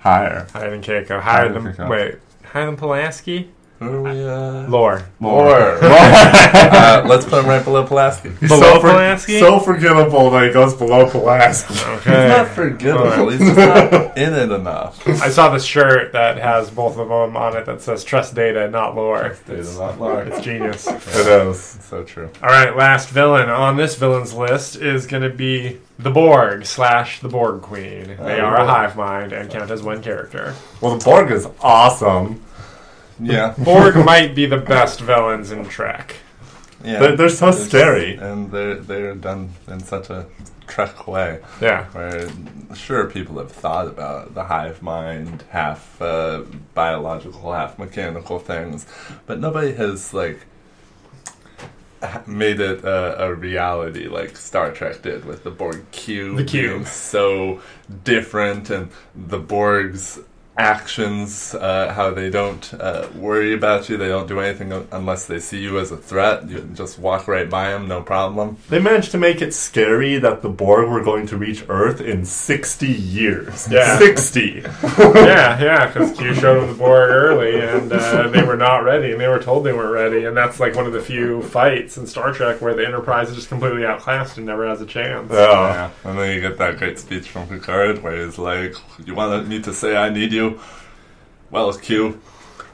Higher. Higher than Keiko. Higher, higher than, than Keiko. Wait, higher than Pulaski? What are we, uh... Lore. Lore. Lore. uh, let's put him right below Pulaski. Below so Pulaski? For, so forgettable that he goes below Pulaski. Okay. He's not forgettable. He's just not in it enough. I saw the shirt that has both of them on it that says trust data, not lore. Trust data, not lore. It's genius. It is. It's so true. All right, last villain on this villain's list is going to be... The Borg slash the Borg Queen. They uh, are a hive mind and count as one character. Well, the Borg is awesome. Yeah. Borg might be the best villains in Trek. Yeah. They're, they're so they're scary. Just, and they're, they're done in such a Trek way. Yeah. Where, sure, people have thought about the hive mind, half uh, biological, half mechanical things, but nobody has, like, made it uh, a reality like Star Trek did with the Borg cube. The cube being so different, and the Borg's actions, uh, how they don't uh, worry about you, they don't do anything unless they see you as a threat. You just walk right by them, no problem. They managed to make it scary that the Borg were going to reach Earth in sixty years. Yeah. sixty! Yeah, yeah, because Q showed them the Borg early, and uh, they were not ready, and they were told they weren't ready, and that's like one of the few fights in Star Trek where the Enterprise is just completely outclassed and never has a chance. Oh, yeah. And then you get that great speech from Picard where he's like, you want me to say I need you? Well, it's Q.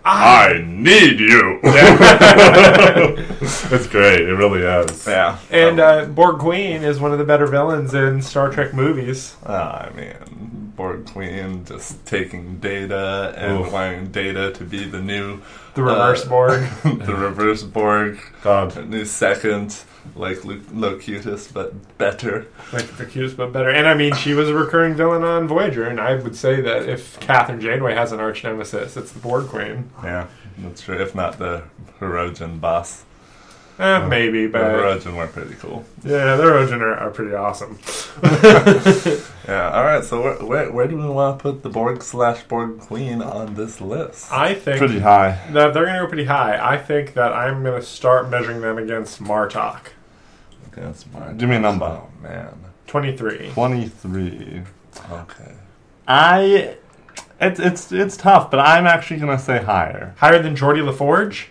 I, I need you. It's great. It really is. Yeah. And uh, Borg Queen is one of the better villains in Star Trek movies. Ah, oh, man, Borg Queen just taking Data and Oof. allowing Data to be the new the reverse uh, Borg, the reverse Borg. God, a new second. Like Lu- Locutus, but better. Like Locutus, but better. And I mean, she was a recurring villain on Voyager, and I would say that if Catherine Janeway has an arch nemesis, it's the Borg Queen. Yeah, that's true. If not the Hirogen boss. Eh, um, maybe, but... The Hirogen were pretty cool. Yeah, the Hirogen are, are pretty awesome. Yeah, alright, so where, where, where do we want to put the Borg slash Borg Queen on this list? I think... Pretty high. That they're going to go pretty high. I think that I'm going to start measuring them against Martok. Against Martok. Give me a number. Oh, man. twenty-three. twenty-three. Okay. I... It, it's, it's tough, but I'm actually going to say higher. Higher than Geordie LaForge?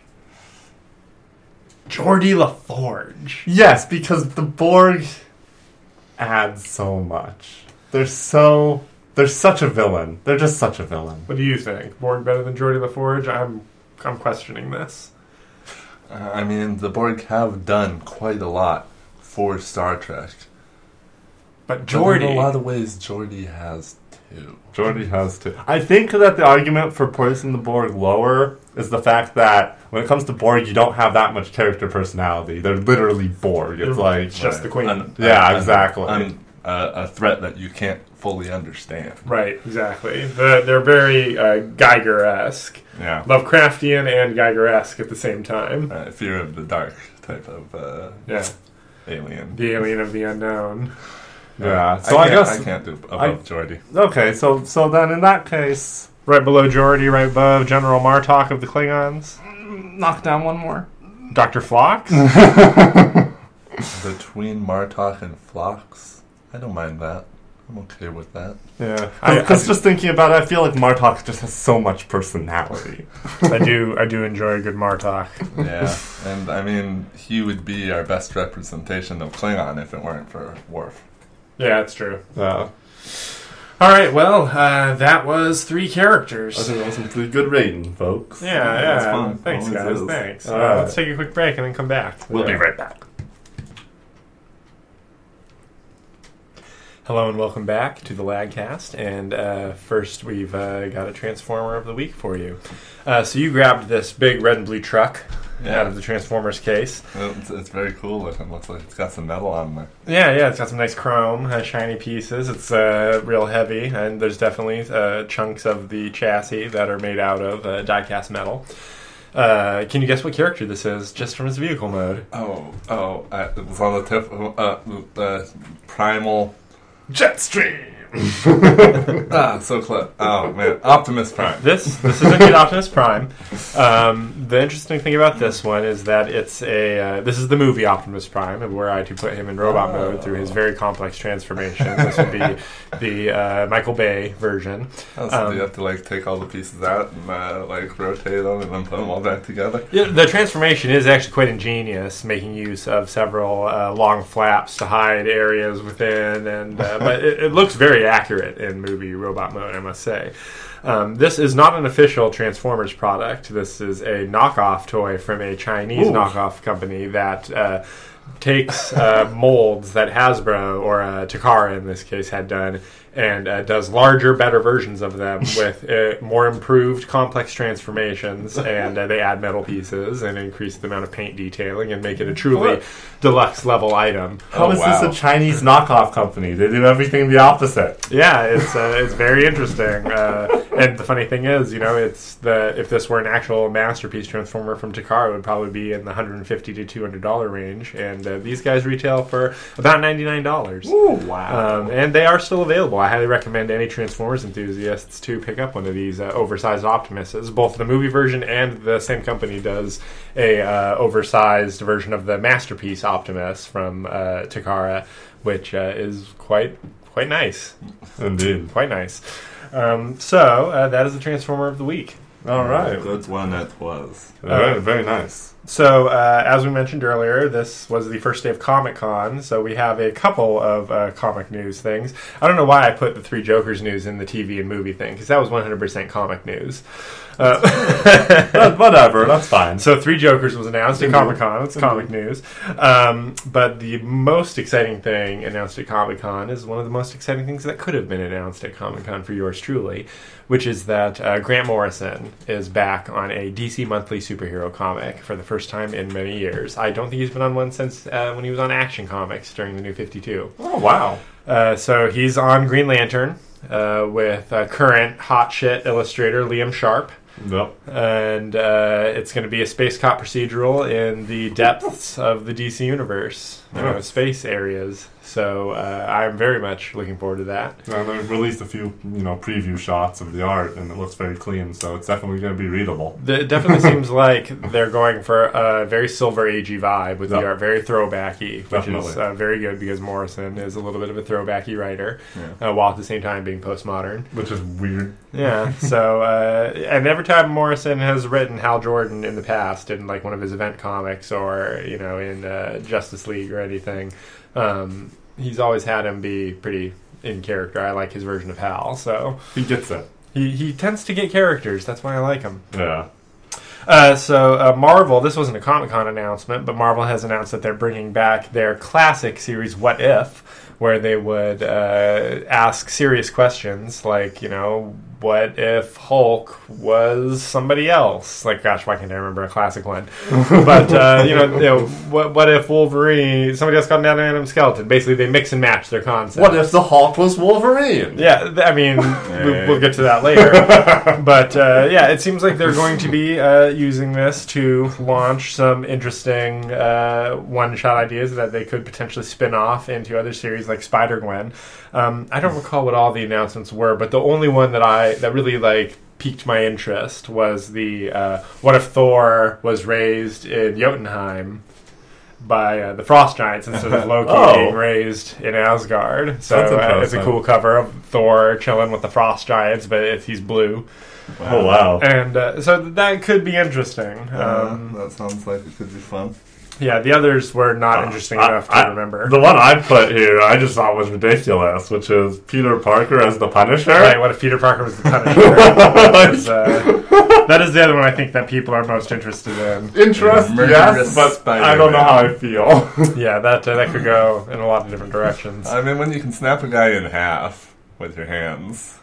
Geordie LaForge. Yes, because the Borg adds so much. They're so... They're such a villain. They're just such a villain. What do you think? Borg better than Geordie LaForge? I'm I'm questioning this. Uh, I mean, the Borg have done quite a lot for Star Trek. But Geordie... But in a lot of ways, Geordie has too. Geordie has too. I think that the argument for placing the Borg lower is the fact that when it comes to Borg, you don't have that much character personality. They're literally Borg. It's They're like... It's just right. the Queen. Un, yeah, un, exactly. Un, uh, a threat that you can't fully understand. Right, exactly. The, they're very uh, Geiger-esque. Yeah. Lovecraftian and Geiger-esque at the same time. Uh, fear of the dark type of uh, yeah. alien. The alien of the unknown. Yeah, yeah. so I, I guess... I can't do above Geordie. Okay, so, so then in that case... Right below Geordie, right above General Martok of the Klingons. Knock down one more. Doctor Phlox? Between Martok and Phlox? I don't mind that. I'm okay with that. Yeah. I, I was I, just thinking about it. I feel like Martok just has so much personality. I do I do enjoy a good Martok. Yeah. And, I mean, he would be our best representation of Klingon if it weren't for Worf. Yeah, it's true. Yeah. All right, well, uh, that was three characters. I think that was a pretty good rating, folks. Yeah, yeah. yeah. That's fun. Thanks, Always guys. Is. Thanks. Uh, right. Let's take a quick break and then come back. We'll yeah. be right back. Hello and welcome back to the Lagcast. And uh, first, we've uh, got a Transformer of the Week for you. Uh, so you grabbed this big red and blue truck. Yeah. Out of the Transformers case. It's, it's very cool looking. Looks like it's got some metal on there. Yeah, yeah. It's got some nice chrome, uh, shiny pieces. It's uh, real heavy, and there's definitely uh, chunks of the chassis that are made out of uh, die-cast metal. Uh, can you guess what character this is, just from its vehicle mode? Oh, oh. Uh, it was on the tip of uh, uh, Primal Jetstream. ah, so close. Oh, man. Optimus Prime. This this is a good Optimus Prime. Um, the interesting thing about this one is that it's a... Uh, this is the movie Optimus Prime, where I had to put him in robot oh. mode through his very complex transformation. This would be the uh, Michael Bay version. Oh, so um, you have to, like, take all the pieces out and, uh, like, rotate them and then put them all back together? Yeah, the transformation is actually quite ingenious, making use of several uh, long flaps to hide areas within, and uh, but it, it looks very accurate in movie robot mode, I must say. Um, this is not an official Transformers product. This is a knockoff toy from a Chinese Ooh. knockoff company that uh, takes uh, molds that Hasbro, or uh, Takara in this case, had done, and uh, does larger, better versions of them with uh, more improved, complex transformations, and uh, they add metal pieces and increase the amount of paint detailing and make it a truly what? deluxe level item. How oh, is wow. this a Chinese knockoff company? They do everything the opposite. Yeah, it's uh, it's very interesting. Uh, and the funny thing is, you know, it's the if this were an actual masterpiece transformer from Takara, it would probably be in the one hundred fifty dollars to two hundred dollars range, and uh, these guys retail for about ninety-nine dollars. Ooh, wow. Um, and they are still available. I highly recommend any Transformers enthusiasts to pick up one of these uh, oversized Optimuses. Both the movie version and the same company does a uh, oversized version of the Masterpiece Optimus from uh, Takara, which uh, is quite quite nice. Indeed. Quite nice. Um, so, uh, that is the Transformer of the Week. All right. Oh, good one that was. Uh, very, very nice. So, uh, as we mentioned earlier, this was the first day of Comic-Con, so we have a couple of uh, comic news things. I don't know why I put the Three Jokers news in the T V and movie thing, because that was one hundred percent comic news. Uh, but whatever, that's fine. So Three Jokers was announced at Comic-Con. It's comic news. Um, but the most exciting thing announced at Comic-Con is one of the most exciting things that could have been announced at Comic-Con for yours truly, which is that uh, Grant Morrison is back on a D C Monthly superhero comic for the first time in many years. I don't think he's been on one since uh, when he was on Action Comics during the New fifty-two. Oh, wow. Uh, so he's on Green Lantern uh, with uh, current hot shit illustrator Liam Sharp. Yep. And uh, it's going to be a space cop procedural in the depths of the D C Universe, you know, space areas. So uh, I'm very much looking forward to that. Yeah, they've released a few, you know, preview shots of the art, and it looks very clean. So it's definitely going to be readable. It definitely seems like they're going for a very Silver Agey vibe with yep. the art, very throwbacky, which definitely. is uh, very good because Morrison is a little bit of a throwbacky writer, yeah. uh, while at the same time being postmodern, which is weird. Yeah. So uh, and every time Morrison has written Hal Jordan in the past in like one of his event comics or you know in uh, Justice League or anything. Um, he's always had him be pretty in character. I like his version of Hal, so he gets that. He he tends to get characters. That's why I like him. Yeah. Uh, so uh, Marvel. This wasn't a Comic-Con announcement, but Marvel has announced that they're bringing back their classic series What If, where they would uh, ask serious questions like, you know, what if Hulk was somebody else? Like, gosh, why can't I remember a classic one? But, uh, you know, you know what, what if Wolverine... Somebody else got down an animal skeleton. Basically, they mix and match their concepts. What if the Hulk was Wolverine? Yeah, I mean, hey. we'll get to that later. But, uh, yeah, it seems like they're going to be uh, using this to launch some interesting uh, one-shot ideas that they could potentially spin off into other series like Spider-Gwen. Um, I don't recall what all the announcements were, but the only one that I that really like piqued my interest was the uh, what if Thor was raised in Jotunheim by uh, the Frost Giants instead of Loki oh. being raised in Asgard. So uh, it's a cool cover of Thor chilling with the Frost Giants, but it's, he's blue. Wow. Oh wow! And uh, so that could be interesting. Um, uh, that sounds like it could be fun. Yeah, the others were not uh, interesting I, enough to I, remember. The one I put here, I just thought was ridiculous, which is Peter Parker as the Punisher. Right, what if Peter Parker was the Punisher? That, is, uh, that is the other one I think that people are most interested in. Interest, you know, yes, but Spider-Man. I don't know how I feel. Yeah, that uh, that could go in a lot of different directions. I mean, when you can snap a guy in half with your hands...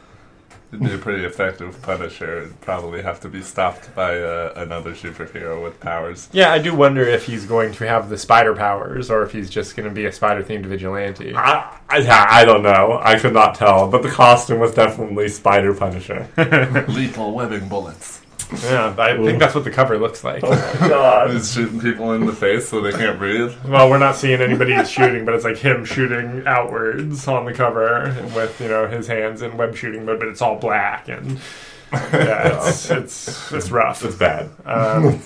It'd be a pretty effective Punisher. It'd probably have to be stopped by uh, another superhero with powers. Yeah, I do wonder if he's going to have the spider powers or if he's just going to be a spider-themed vigilante. I, I, I don't know. I could not tell. But the costume was definitely Spider Punisher. Lethal webbing bullets. Yeah, I Ooh. think that's what the cover looks like. Oh my god. He's shooting people in the face so they can't breathe. Well, we're not seeing anybody shooting, but it's like him shooting outwards on the cover with, you know, his hands in web shooting mode, but it's all black and yeah, it's, it's, it's rough. It's bad. Um,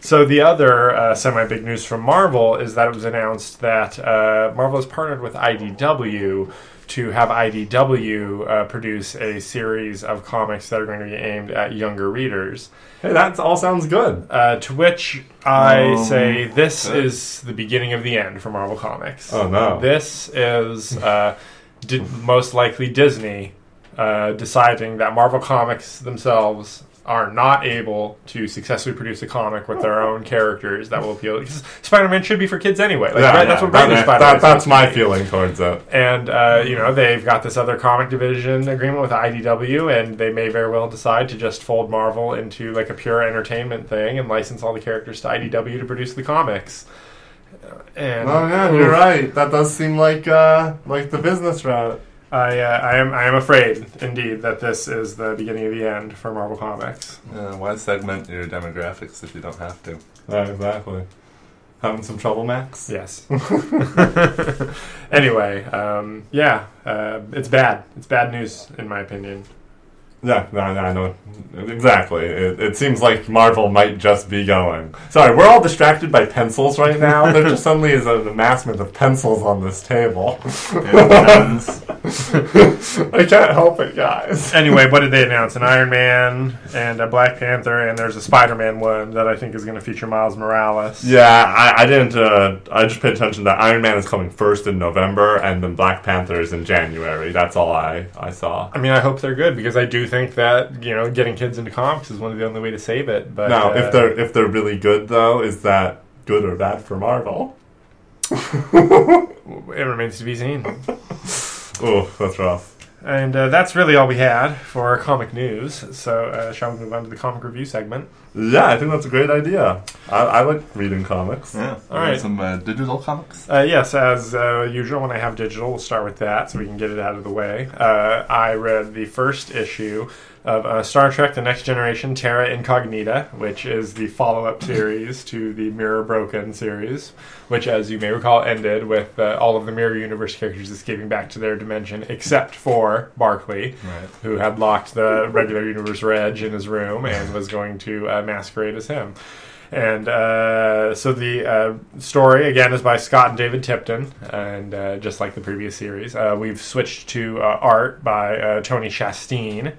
so the other uh, semi-big news from Marvel is that it was announced that uh, Marvel has partnered with I D W to have I D W uh, produce a series of comics that are going to be aimed at younger readers. Hey, that all sounds good. Uh, to which I um, say this okay. is the beginning of the end for Marvel Comics. Oh, no. This is uh, di- most likely Disney uh, deciding that Marvel Comics themselves are not able to successfully produce a comic with their own characters that will appeal. Because Spider-Man should be for kids anyway. Like, yeah, right, yeah. That's what that, that, Spider-Man that, That's my be. feeling towards that. And, uh, you know, they've got this other comic division agreement with I D W, and they may very well decide to just fold Marvel into, like, a pure entertainment thing and license all the characters to I D W to produce the comics. And oh, yeah, you're right. That does seem like uh, like the business route. I, uh, I am I am afraid, indeed, that this is the beginning of the end for Marvel Comics. Yeah, why segment your demographics if you don't have to? Right, exactly. Having some trouble, Max? Yes. Anyway, um, yeah, uh, it's bad. It's bad news, in my opinion. Yeah, no, no, no, exactly. It, it seems like Marvel might just be going. Sorry, we're all distracted by pencils right now. There just suddenly is an amassment of pencils on this table. I can't help it, guys. Anyway, what did they announce? An Iron Man and a Black Panther, and there's a Spider-Man one that I think is going to feature Miles Morales. Yeah, I, I didn't. Uh, I just paid attention that Iron Man is coming first in November, and then Black Panther is in January. That's all I, I saw. I mean, I hope they're good because I do think... think that, you know, getting kids into comics is one of the only way to save it. But now, uh, if they're if they're really good, though, is that good or bad for Marvel? It remains to be seen. Oh, that's rough. And uh, that's really all we had for comic news. So, uh, shall we move on to the comic review segment? Yeah, I think that's a great idea. I, I like reading comics. Yeah, all right. Some uh, digital comics. Uh, yes, as uh, usual, when I have digital, we'll start with that so we can get it out of the way. Uh, I read the first issue of uh, Star Trek: The Next Generation, Terra Incognita, which is the follow-up series to the Mirror Broken series, which, as you may recall, ended with uh, all of the Mirror Universe characters escaping back to their dimension, except for Barclay, right, who had locked the regular universe Reg in his room and was going to uh, masquerade as him. And uh, so the uh, story, again, is by Scott and David Tipton, and uh, just like the previous series, uh, we've switched to uh, art by uh, Tony Chastain.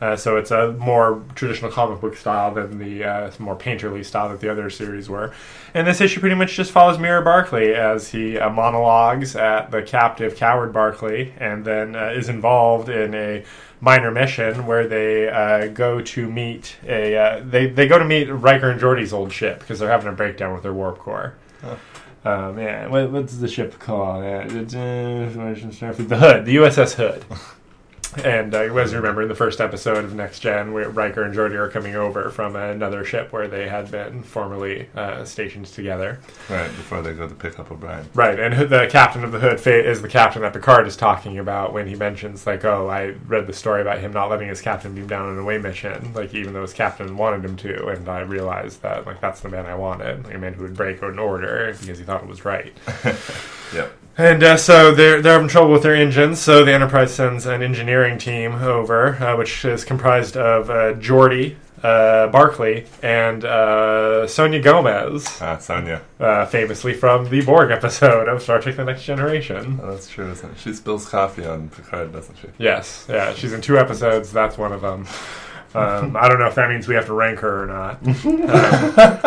Uh, so it's a more traditional comic book style than the uh, more painterly style that the other series were. And this issue pretty much just follows Mira Barclay as he uh, monologues at the captive coward Barclay, and then uh, is involved in a minor mission where they uh, go to meet a uh, they they go to meet Riker and Geordi's old ship because they're having a breakdown with their warp core. Huh. Um, yeah, what, what's the ship called? Yeah. The Hood, the U S S Hood. And uh, as you remember, in the first episode of Next Gen, where Riker and Geordi are coming over from another ship where they had been formerly uh, stationed together. Right, before they go to pick up O'Brien. Right, and the captain of the Hood is the captain that Picard is talking about when he mentions, like, oh, I read the story about him not letting his captain beam down on an away mission, like, even though his captain wanted him to, and I realized that, like, that's the man I wanted, like, a man who would break an order because he thought it was right. Yep. And uh, so they're they're having trouble with their engines, so the Enterprise sends an engineering team over, uh, which is comprised of uh, Geordi, uh, Barclay, and uh, Sonia Gomez. Ah, Sonia. Uh, famously from the Borg episode of Star Trek The Next Generation. Oh, that's true, isn't it? She spills coffee on Picard, doesn't she? Yes, yeah, she's in two episodes, that's one of them. Um, I don't know if that means we have to rank her or not. Um,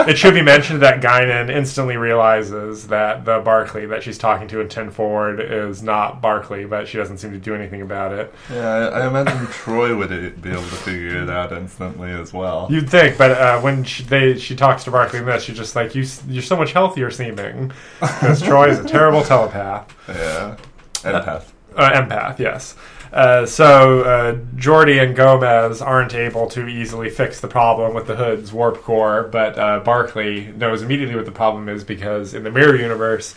it should be mentioned that Guinan instantly realizes that the Barclay that she's talking to in ten forward is not Barclay, but she doesn't seem to do anything about it. Yeah, I, I imagine Troy would be able to figure it out instantly as well. You'd think, but uh, when she, they, she talks to Barclay in this, she's just like, you, you're so much healthier seeming. Because Troy is a terrible telepath. Yeah, empath. Uh, uh, empath, yes. Uh, so, uh, Geordi and Gomez aren't able to easily fix the problem with the Hood's warp core, but uh, Barclay knows immediately what the problem is because in the Mirror Universe,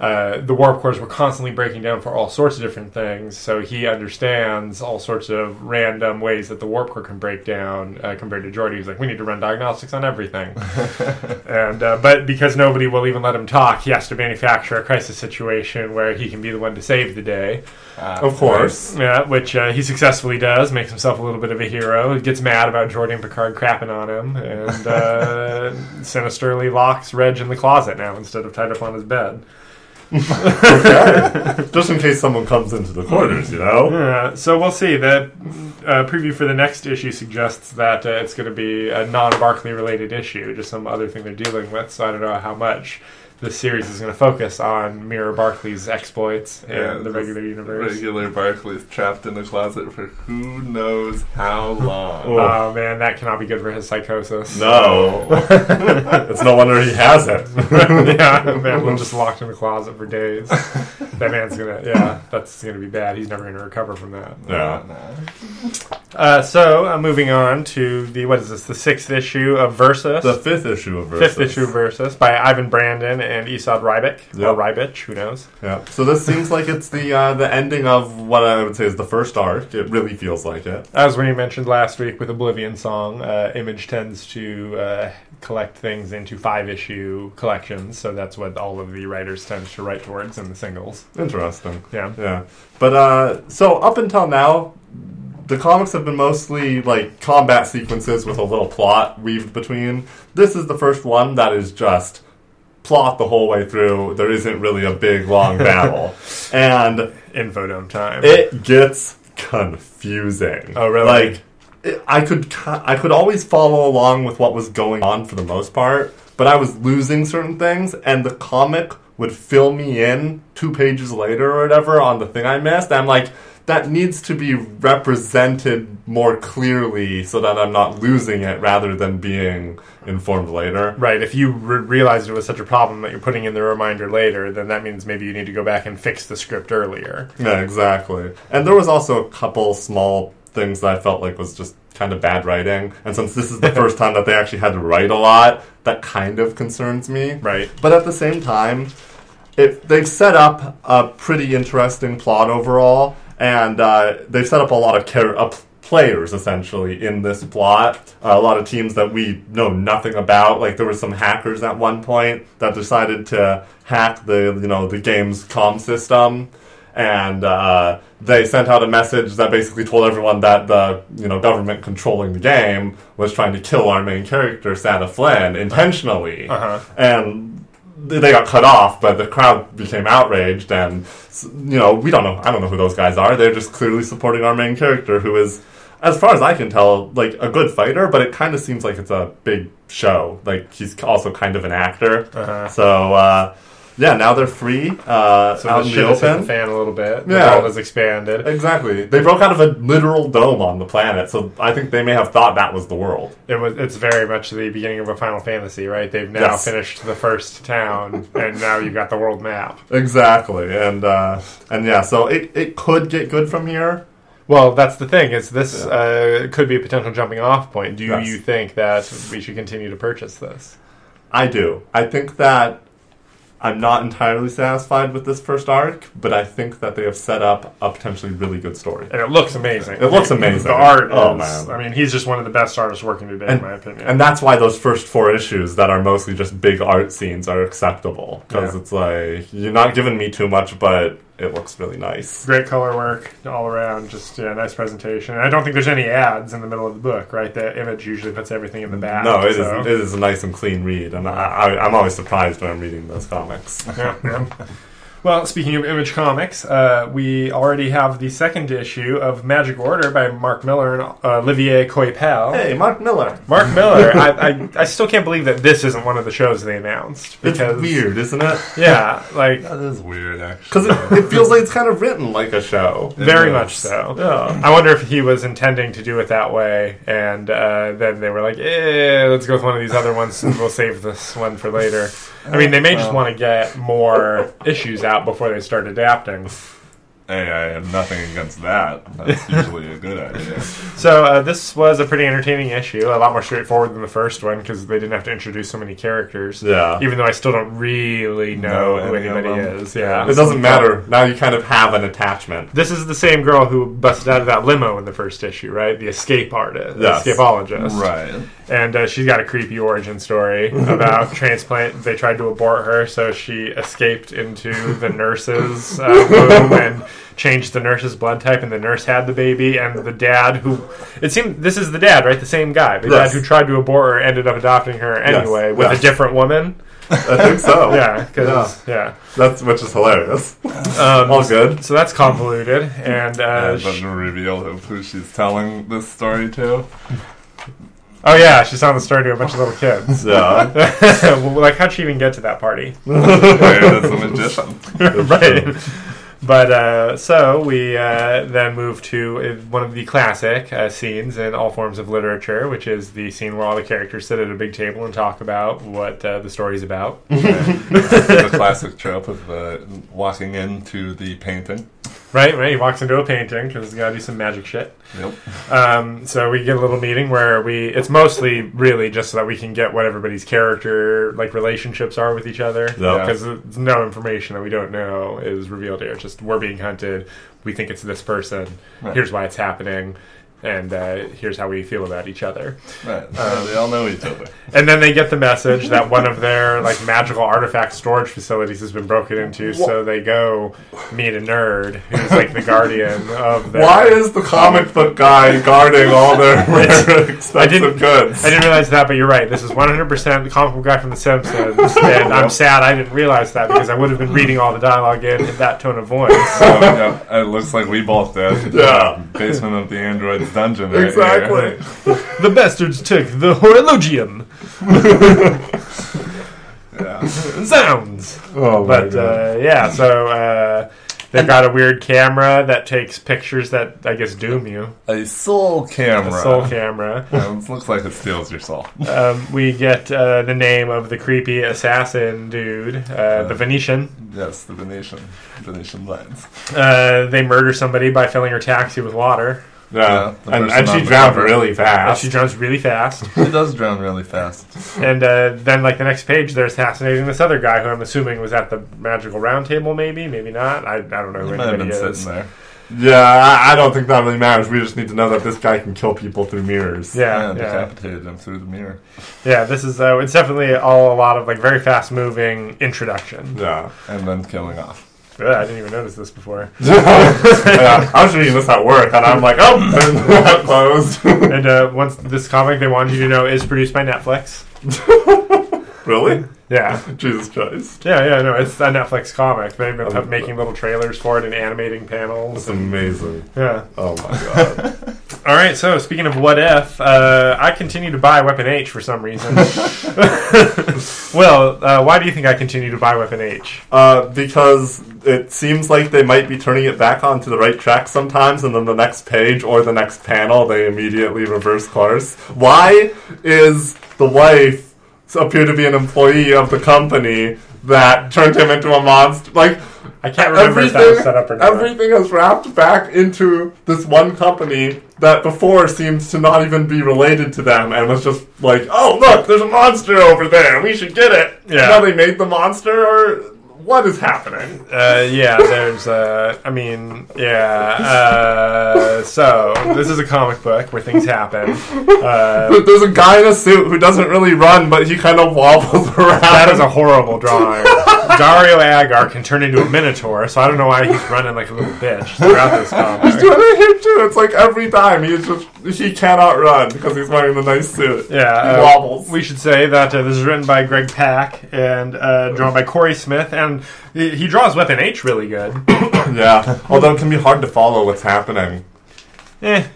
uh, the warp cores were constantly breaking down for all sorts of different things, so he understands all sorts of random ways that the warp core can break down uh, compared to Geordi, who's like, we need to run diagnostics on everything. and uh, But because nobody will even let him talk, he has to manufacture a crisis situation where he can be the one to save the day. Uh, of course. Nice. Yeah, which uh, he successfully does, makes himself a little bit of a hero. He gets mad about Geordi and Picard crapping on him, and uh, sinisterly locks Reg in the closet now instead of tied up on his bed. Just in case someone comes into the corners, you know? Yeah, so we'll see. The uh, preview for the next issue suggests that uh, it's going to be a non-Barclay related issue, just some other thing they're dealing with, so I don't know how much this series is going to focus on Mira Barclay's exploits in yeah, the regular universe. Regular Barclay's trapped in the closet for who knows how long. Oh, man, that cannot be good for his psychosis. No. It's no wonder he has it. Yeah, man, we're just locked in the closet for days. That man's going to, yeah, that's going to be bad. He's never going to recover from that. Yeah. No. Uh, so, uh, moving on to the, what is this, the sixth issue of Versus? The fifth issue of Versus. Fifth issue of Versus by Ivan Brandon and Esad Rybic, yep. or Rybich, who knows. Yeah. So this seems like it's the uh, the ending of what I would say is the first arc. It really feels like it. As we mentioned last week with Oblivion Song, uh, Image tends to uh, collect things into five-issue collections, so that's what all of the writers tend to write towards in the singles. Interesting. Yeah. Yeah. But, uh, so up until now, the comics have been mostly, like, combat sequences with a little plot weaved between. This is the first one that is just plot the whole way through. There isn't really a big, long battle. And Infodome time. It gets confusing. Oh, really? Like, it, I could I could always follow along with what was going on for the most part, but I was losing certain things, and the comic would fill me in two pages later or whatever on the thing I missed. I'm like, that needs to be represented more clearly so that I'm not losing it rather than being informed later. Right. If you re- realized it was such a problem that you're putting in the reminder later, then that means maybe you need to go back and fix the script earlier. Yeah, exactly. And there was also a couple small things that I felt like was just kind of bad writing. And since this is the first time that they actually had to write a lot, that kind of concerns me. Right. But at the same time, it, they've set up a pretty interesting plot overall. And uh, they've set up a lot of car- uh, players, essentially, in this plot. Uh, a lot of teams that we know nothing about. Like, there were some hackers at one point that decided to hack the, you know, the game's comm system. And uh, they sent out a message that basically told everyone that the, you know, government controlling the game was trying to kill our main character, Santa Flynn, intentionally. Uh-huh. And they got cut off, but the crowd became outraged, and, you know, we don't know, I don't know who those guys are. They're just clearly supporting our main character, who is, as far as I can tell, like, a good fighter, but it kind of seems like it's a big show. Like, he's also kind of an actor. Uh-huh. So, uh, yeah, now they're free, uh, so out the in the open. So the fan a little bit. The yeah. world has expanded. Exactly. They broke out of a literal dome on the planet, so I think they may have thought that was the world. It was. It's very much the beginning of a Final Fantasy, right? They've now yes. finished the first town, and now you've got the world map. Exactly. And, uh, and yeah, so it, it could get good from here. Well, that's the thing, is this yeah. uh, could be a potential jumping-off point. Do yes. you think that we should continue to purchase this? I do. I think that I'm not entirely satisfied with this first arc, but I think that they have set up a potentially really good story. And it looks amazing. It looks amazing. The art oh, is, man. I mean, he's just one of the best artists working today, and, in my opinion. And that's why those first four issues that are mostly just big art scenes are acceptable. Because yeah. it's like, you're not giving me too much, but it looks really nice. Great color work all around. Just, yeah, nice presentation. And I don't think there's any ads in the middle of the book, right? The Image usually puts everything in the back. No, it, so. is, it is a nice and clean read. And I, I, I'm always surprised when I'm reading those comics. Yeah, yeah. Well, speaking of Image Comics, uh, we already have the second issue of Magic Order by Mark Miller and uh, Olivier Coypel. Hey, Mark Miller. Mark Miller. I, I I still can't believe that this isn't one of the shows they announced. Because, it's weird, isn't it? Yeah. like That is weird, actually. Because it, it feels like it's kind of written like a show. It Very is. much so. Yeah. I wonder if he was intending to do it that way, and uh, then they were like, eh, let's go with one of these other ones, and we'll save this one for later. I mean, they may well. just want to get more issues out before they start adapting. Hey, I have nothing against that. That's usually a good idea. So uh, this was a pretty entertaining issue. A lot more straightforward than the first one because they didn't have to introduce so many characters. Yeah. Even though I still don't really know no, who anybody is. Yeah. It doesn't matter. Now you kind of have an attachment. This is the same girl who busted out of that limo in the first issue, right? The escape artist. Yes. The escapologist. Right. And uh, she's got a creepy origin story about transplant. They tried to abort her, so she escaped into the nurse's uh, room and changed the nurse's blood type, and the nurse had the baby, and the dad who... It seemed... This is the dad, right? The same guy. The yes. dad who tried to abort her ended up adopting her anyway yes. with yes. a different woman. I think so. Yeah. Cause, yeah. yeah. That's... Which is hilarious. Um, All good. So that's convoluted, and... Uh, yeah, doesn't reveal who she's telling this story to. Oh, yeah, she's on the story to a bunch of little kids. Yeah. Well, like, how'd she even get to that party? Hey, that's a magician. Right. But, uh, so, we uh, then move to one of the classic uh, scenes in all forms of literature, which is the scene where all the characters sit at a big table and talk about what uh, the story's about. Uh, the classic trope of uh, walking into the painting. Right, right. He walks into a painting because he's got to do some magic shit. Yep. Um, so we get a little meeting where we... It's mostly really just so that we can get what everybody's character, like, relationships are with each other. Because yep. yeah. no information that we don't know is revealed here. It's just we're being hunted. We think it's this person. Right. Here's why it's happening. And uh, here's how we feel about each other. Right. Um, they all know each other. And then they get the message that one of their like magical artifact storage facilities has been broken into, what? So they go meet a nerd who's like the guardian of their... Why is the comic book guy guarding all their expensive I didn't, goods? I didn't realize that, but you're right. This is one hundred percent the comic book guy from The Simpsons, and I'm sad I didn't realize that because I would have been reading all the dialogue in that tone of voice. So, yeah, it looks like we both did. Yeah. Basement of the Android dungeon right exactly here, right? The bastards took the horologium. Yeah. Sounds oh my but God. uh yeah so uh they've got a weird camera that takes pictures that I guess doom you. A soul camera. A soul camera. Yeah, it looks like it steals your soul. Um, we get uh, the name of the creepy assassin dude, uh, uh, the Venetian. Yes, the Venetian. Venetian lens. Uh, they murder somebody by filling her taxi with water. Yeah, yeah and, and she drowned really fast. She drowns really fast. She does drown really fast. And uh, then, like, the next page, they're assassinating this other guy who I'm assuming was at the magical round table, maybe, maybe not. I, I don't know who he anybody might have been is. Sitting there. Yeah, I, I don't think that really matters. We just need to know that this guy can kill people through mirrors. Yeah, yeah, decapitated yeah. him through the mirror. Yeah, this is uh, it's definitely all a lot of like very fast moving introduction. Yeah, and then killing off. I didn't even notice this before. Yeah, I was reading this at work, and I'm like, oh, that closed. And uh, once this comic they wanted you to know is produced by Netflix. Really? Yeah. Jesus Christ. Yeah, yeah, no, it's a Netflix comic. They've been um, making little trailers for it and animating panels. That's and, amazing. Yeah. Oh, my God. All right, so speaking of what if, uh, I continue to buy Weapon H for some reason. Well, uh, why do you think I continue to buy Weapon H? Uh, because it seems like they might be turning it back onto the right track sometimes, and then the next page or the next panel, they immediately reverse course. Why is the wife... appear to be an employee of the company that turned him into a monster? Like, I can't remember if that was set up or not. Everything is wrapped back into this one company that before seemed to not even be related to them and was just like, oh, look, there's a monster over there. We should get it. Yeah. Now they made the monster or... What is happening? Uh, yeah, there's, uh, I mean, yeah, uh, so, this is a comic book where things happen. Uh, there's a guy in a suit who doesn't really run, but he kind of wobbles around. That is a horrible drawing. Dario Agar can turn into a minotaur, so I don't know why he's running like a little bitch throughout this comic. He's doing it here, too. It's like every time he's just, he cannot run because he's wearing the nice suit. Yeah. He uh, wobbles. We should say that uh, this is written by Greg Pak and uh, drawn by Corey Smith, and he draws Weapon H really good. Yeah. Although it can be hard to follow what's happening. Eh.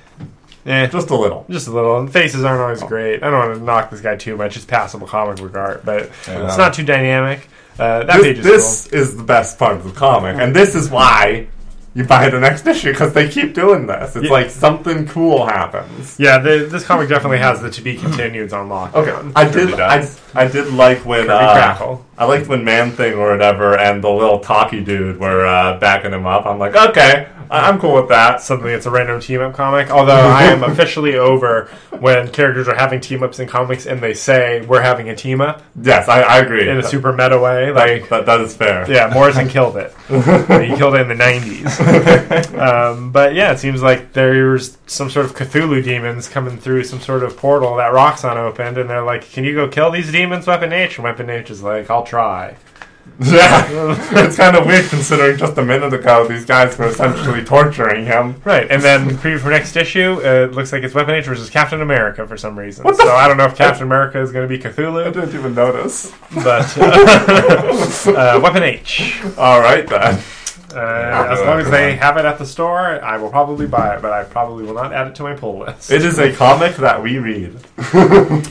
Eh. Just a little. Just a little. And faces aren't always great. I don't want to knock this guy too much. It's passable comic book art, but yeah. It's not too dynamic. Uh, that this, page is This cool. is the best part of the comic, and this is why... You buy the next issue because they keep doing this. It's yeah. like something cool happens. Yeah, the, this comic definitely has the to be continued on lock. Okay, I did. I, I did like when uh, I liked when Man Thing or whatever and the little talky dude were uh, backing him up. I'm like, okay, I- I'm cool with that. Suddenly it's a random team-up comic. Although I am officially over when characters are having team-ups in comics and they say, we're having a team-up. Yes, I, I agree. In a super meta way. Like That, that, that is fair. Yeah, Morrison killed it. He killed it in the nineties. Um, but yeah, it seems like there's some sort of Cthulhu demons coming through some sort of portal that Roxxon opened, and they're like, can you go kill these demons, Weapon H? And Weapon H is like, I'll try. Yeah, it's kind of weird considering just a minute ago these guys were essentially torturing him. Right, and then preview for next issue, uh, it looks like it's Weapon H versus Captain America for some reason. What the so f- I don't know if Captain America is going to be Cthulhu. I didn't even notice. But uh, uh, Weapon H. All right, then. Uh, as long as they have it at the store, I will probably buy it, but I probably will not add it to my pull list. It is a comic that we read.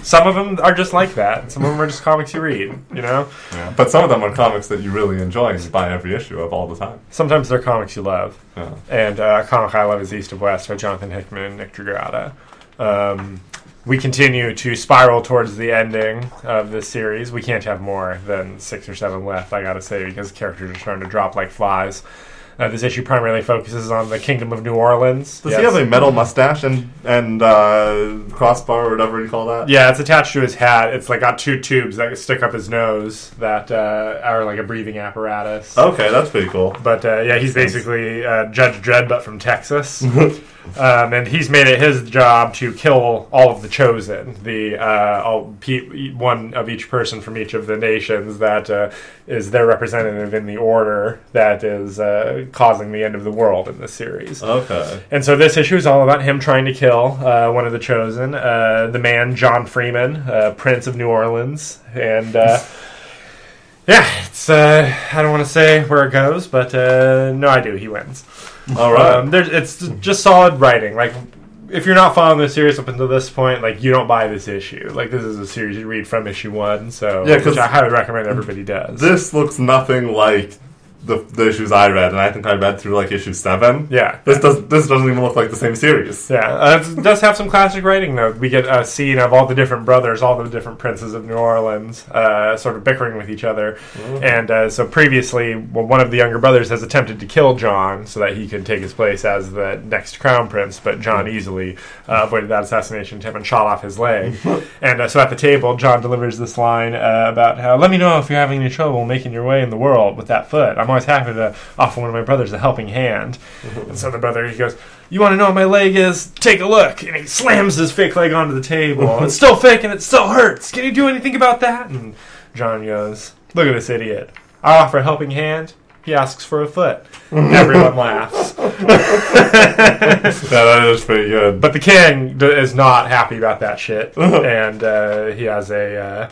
Some of them are just like that. Some of them are just comics you read, you know? Yeah. But some of them are comics that you really enjoy and buy every issue of all the time. Sometimes they're comics you love. Yeah. And uh, a comic I love is East of West by Jonathan Hickman and Nick Dragotta. Um... We continue to spiral towards the ending of this series. We can't have more than six or seven left, I gotta say, because characters are starting to drop like flies. Uh, this issue primarily focuses on the Kingdom of New Orleans. Does yes. he have a metal mustache and, and uh, crossbar or whatever you call that? Yeah, it's attached to his hat. It's like got two tubes that stick up his nose that uh, are like a breathing apparatus. Okay, that's pretty cool. But uh, yeah, he's basically uh, Judge Dredd, but from Texas. Um, and he's made it his job to kill all of the chosen, the uh, all pe- one of each person from each of the nations that uh, is their representative in the order that is uh, causing the end of the world in this series. Okay. And so this issue is all about him trying to kill uh, one of the chosen, uh, the man John Freeman, uh, Prince of New Orleans, and. Uh, Yeah, it's. Uh, I don't want to say where it goes, but uh, no, I do. He wins. All right. Um, it's just solid writing. Like, if you're not following the series up until this point, like you don't buy this issue. Like, this is a series you read from issue one, so yeah, which I highly recommend everybody does. This looks nothing like the the issues I read, and I think I read through like issue seven. Yeah, this does this doesn't even look like the same series. Yeah, uh, it does have some classic writing though. We get a scene of all the different brothers, all the different princes of New Orleans, uh, sort of bickering with each other. Mm-hmm. And uh, so previously, well, one of the younger brothers has attempted to kill John so that he could take his place as the next crown prince, but John mm-hmm. easily uh, avoided that assassination attempt and shot off his leg. And uh, so at the table, John delivers this line uh, about how, "Let me know if you're having any trouble making your way in the world with that foot. I'm I'm always happy to offer one of my brothers a helping hand." Mm-hmm. And so the brother, he goes, "You want to know what my leg is? Take a look." And he slams his fake leg onto the table. "It's still fake and it still hurts. Can you do anything about that?" And John goes, "Look at this idiot. I offer a helping hand. He asks for a foot." Everyone laughs. That is pretty good. But the king is not happy about that shit. And uh, he has a... Uh,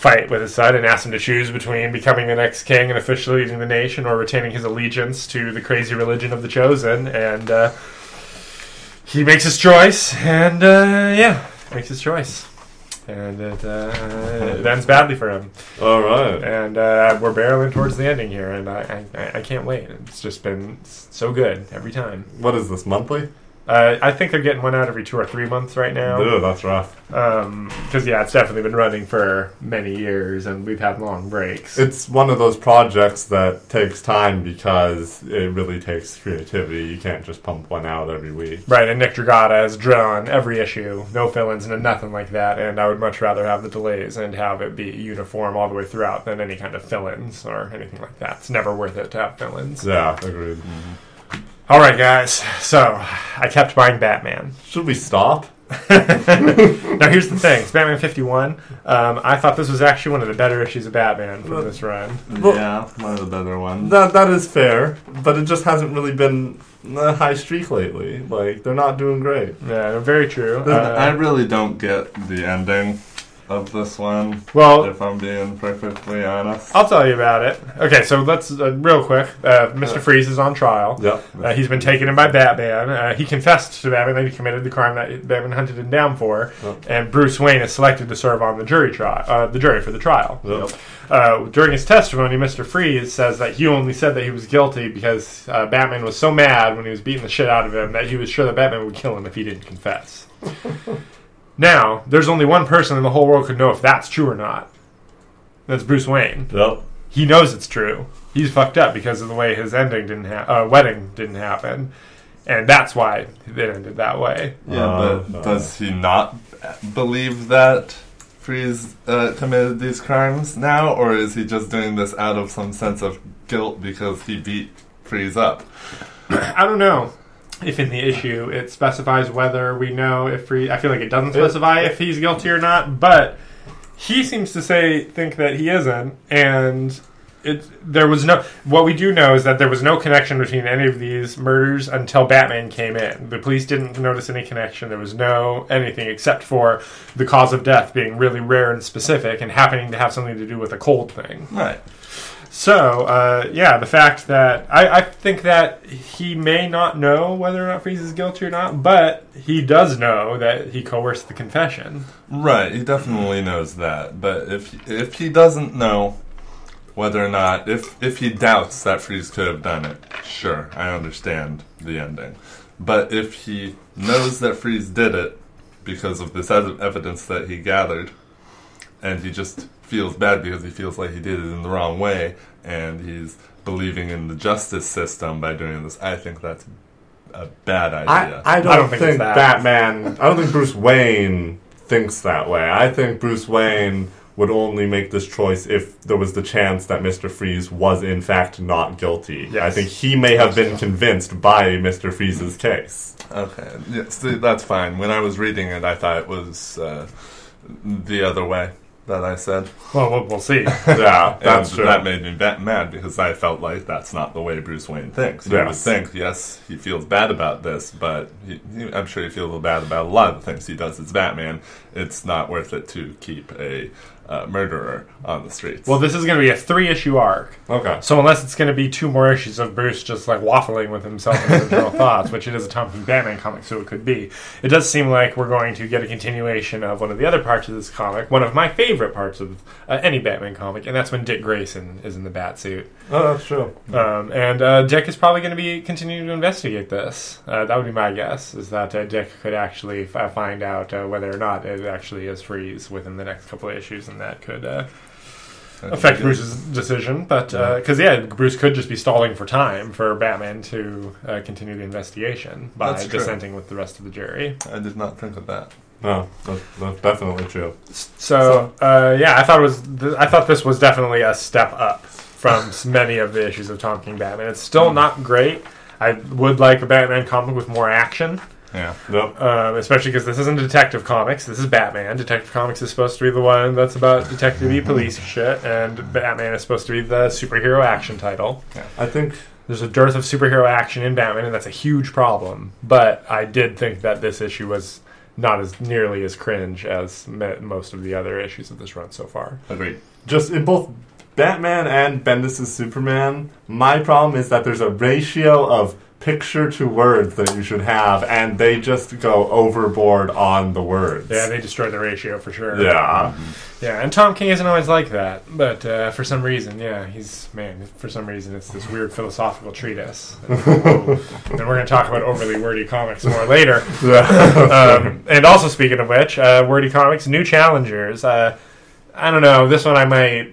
fight with his son and asked him to choose between becoming the next king and officially leading the nation or retaining his allegiance to the crazy religion of the chosen. And uh, he makes his choice, and uh, yeah, makes his choice. And it, uh, it ends badly for him. All right. And uh, we're barreling towards the ending here, and I, I, I can't wait. It's just been so good every time. What is this, monthly? Uh, I think they're getting one out every two or three months right now. Ooh, that's rough. Because, um, yeah, it's definitely been running for many years, and we've had long breaks. It's one of those projects that takes time because it really takes creativity. You can't just pump one out every week. Right, and Nick Dragotta is drilling every issue, no fill-ins, no nothing like that, and I would much rather have the delays and have it be uniform all the way throughout than any kind of fill-ins or anything like that. It's never worth it to have fill-ins. Yeah, agreed. Mm-hmm. All right, guys. So, I kept buying Batman. Should we stop? Now, here's the thing. It's Batman fifty-one. Um, I thought this was actually one of the better issues of Batman from well, this run. Well, yeah, one of the better ones. That, that is fair, but it just hasn't really been a high streak lately. Like, they're not doing great. Yeah, very true. Uh, I really don't get the ending of this one, well, if I'm being perfectly honest. I'll tell you about it. Okay, so let's, uh, real quick, uh, Mister Yeah. Freeze is on trial. Yep. Uh, he's been taken in by Batman. Uh, he confessed to Batman that he committed the crime that Batman hunted him down for, yep. And Bruce Wayne is selected to serve on the jury trial, uh, the jury for the trial. Yep. Uh, during his testimony, Mister Freeze says that he only said that he was guilty because uh, Batman was so mad when he was beating the shit out of him that he was sure that Batman would kill him if he didn't confess. Now, there's only one person in the whole world who could know if that's true or not. that's Bruce Wayne. Yep. He knows it's true. He's fucked up because of the way his ending didn't ha- uh, wedding didn't happen. And that's why it ended that way. Yeah, uh, but uh, does he not believe that Freeze uh, committed these crimes now? Or is he just doing this out of some sense of guilt because he beat Freeze up? I don't know if in the issue it specifies whether we know if Freeze... I feel like it doesn't specify if he's guilty or not, but he seems to say think that he isn't, and... It, there was no. What we do know is that there was no connection between any of these murders until Batman came in. The police didn't notice any connection. There was no anything except for the cause of death being really rare and specific and happening to have something to do with a cold thing. Right. So, uh, yeah, the fact that... I, I think that he may not know whether or not Freeze is guilty or not, but he does know that he coerced the confession. Right, he definitely knows that. But if if he doesn't know... Whether or not, if, if he doubts that Freeze could have done it, sure, I understand the ending. But if he knows that Freeze did it because of this evidence that he gathered, and he just feels bad because he feels like he did it in the wrong way, and he's believing in the justice system by doing this, I think that's a bad idea. I, I, don't, I don't think, think Batman, I don't think Bruce Wayne thinks that way. I think Bruce Wayne... would only make this choice if there was the chance that Mister Freeze was in fact not guilty. Yes. I think he may have been convinced by Mister Freeze's case. Okay, yes, that's fine. When I was reading it, I thought it was uh, the other way that I said. Well, we'll see. Yeah, that's true. That made me mad because I felt like that's not the way Bruce Wayne thinks. You yes. would think, yes, he feels bad about this, but he, he, I'm sure he feels bad about a lot of the things he does as Batman. It's not worth it to keep a... Uh, murderer on the streets. Well, this is going to be a three-issue arc. Okay. So unless it's going to be two more issues of Bruce just, like, waffling with himself and his internal thoughts, which it is a Tom King Batman comic, so it could be. It does seem like we're going to get a continuation of one of the other parts of this comic, one of my favorite parts of uh, any Batman comic, and that's when Dick Grayson is in the Batsuit. Oh, that's true. Um, and uh, Dick is probably going to be continuing to investigate this. Uh, that would be my guess, is that uh, Dick could actually f- find out uh, whether or not it actually is Freeze within the next couple of issues, and that could uh, affect Bruce's decision. But because, uh, yeah, Bruce could just be stalling for time for Batman to uh, continue the investigation by that's dissenting true. With the rest of the jury. I did not think of that. No, that's, that's definitely true. So, so. Uh, yeah, I thought it was. Th- I thought this was definitely a step up from many of the issues of Tom King Batman. It's still not great. I would like a Batman comic with more action. Yeah. Nope. Um, especially because this isn't Detective Comics. This is Batman. Detective Comics is supposed to be the one that's about detective-y police shit, and Batman is supposed to be the superhero action title. Yeah. I think there's a dearth of superhero action in Batman, and that's a huge problem. But I did think that this issue was not as nearly as cringe as me- most of the other issues of this run so far. Agreed. Just in both Batman and Bendis' Superman, my problem is that there's a ratio of picture to words that you should have, and they just go overboard on the words. Yeah, they destroy the ratio for sure. Yeah. Mm-hmm. Yeah, and Tom King isn't always like that, but uh, for some reason, yeah, he's, man, for some reason it's this weird philosophical treatise. And, oh, and we're going to talk about overly wordy comics more later. um, and also, speaking of which, uh, wordy comics, New Challengers. Uh, I don't know, this one I might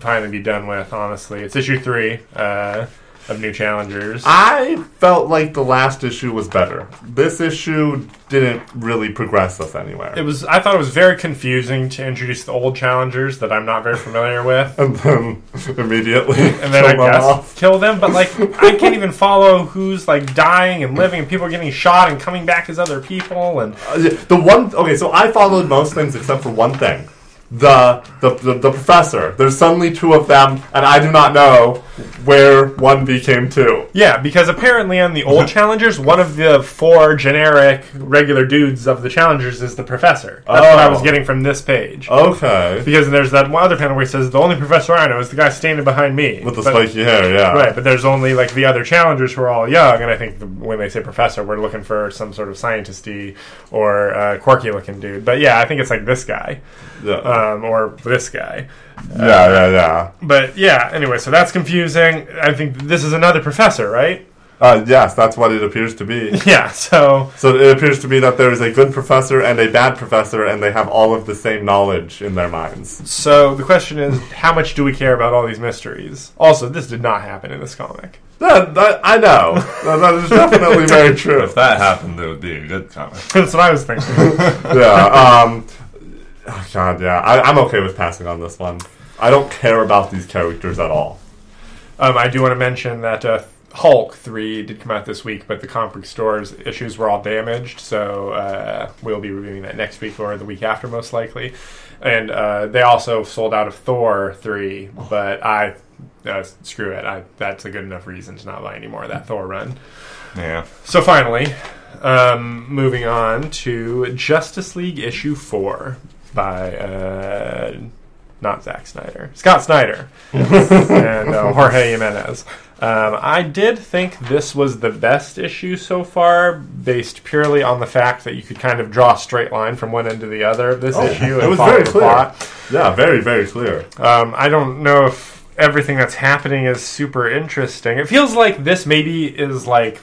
finally be done with, honestly. It's issue three. Uh, Of New Challengers. I felt like the last issue was better. This issue didn't really progress us anywhere. It was. I thought it was very confusing to introduce the old Challengers that I'm not very familiar with. And then immediately and then I guess off. Kill them. But like, I can't even follow who's like dying and living, and people are getting shot and coming back as other people. And uh, the one. Okay, so I followed most things except for one thing. The, the the the professor. There's suddenly two of them, and I do not know where one became two. Yeah, because apparently on the old Challengers, one of the four generic regular dudes of the Challengers is the professor. That's oh. what I was getting from this page. Okay. Because there's that one other panel where it says, the only professor I know is the guy standing behind me. With the but, spiky hair, yeah. Right, but there's only like the other Challengers who are all young, and I think the, when they say professor, we're looking for some sort of scientist-y or uh, quirky-looking dude. But yeah, I think it's like this guy. Yeah. Um, Um, or this guy. Uh, yeah, yeah, yeah. But yeah, anyway, so that's confusing. I think this is another professor, right? Uh, yes, that's what it appears to be. Yeah, so... So it appears to be that there is a good professor and a bad professor, and they have all of the same knowledge in their minds. So the question is, how much do we care about all these mysteries? Also, this did not happen in this comic. That, that, I know. That, that is definitely very true. If that happened, it would be a good comic. That's what I was thinking. yeah, um... Oh God, yeah. I, I'm okay with passing on this one. I don't care about these characters at all. Um, I do want to mention that... Uh, Hulk three did come out this week, but the comic book store's issues were all damaged, so uh, we'll be reviewing that next week or the week after, most likely. And uh, they also sold out of Thor three, but I... Uh, screw it. I, that's a good enough reason to not buy any more of that Thor run. Yeah. So finally, um, moving on to Justice League issue four by... Uh, not Zack Snyder. Scott Snyder. and uh, Jorge Jimenez. Um, I did think this was the best issue so far, based purely on the fact that you could kind of draw a straight line from one end to the other of this oh, issue. It was very clear. Plot. Yeah, very, very clear. Um, I don't know if everything that's happening is super interesting. It feels like this maybe is like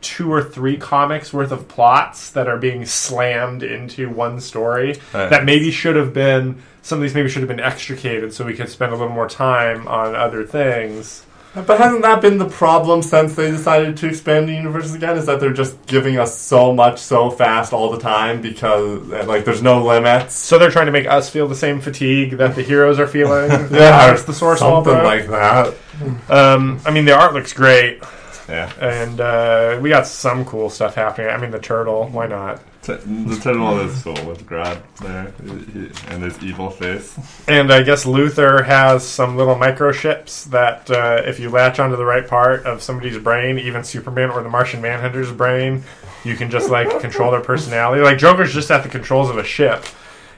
two or three comics worth of plots that are being slammed into one story uh, that maybe should have been, some of these maybe should have been extricated so we could spend a little more time on other things. But hasn't that been the problem since they decided to expand the universe again? Is that they're just giving us so much so fast all the time because, like, there's no limits. So they're trying to make us feel the same fatigue that the heroes are feeling? yeah, it's the source of something like that. Um, I mean, the art looks great. Yeah. And uh, we got some cool stuff happening. I mean, the turtle. Why not? T- the turtle is cool with Grodd there and his evil face. And I guess Luthor has some little microchips that uh, if you latch onto the right part of somebody's brain, even Superman or the Martian Manhunter's brain, you can just, like, control their personality. Like, Joker's just at the controls of a ship,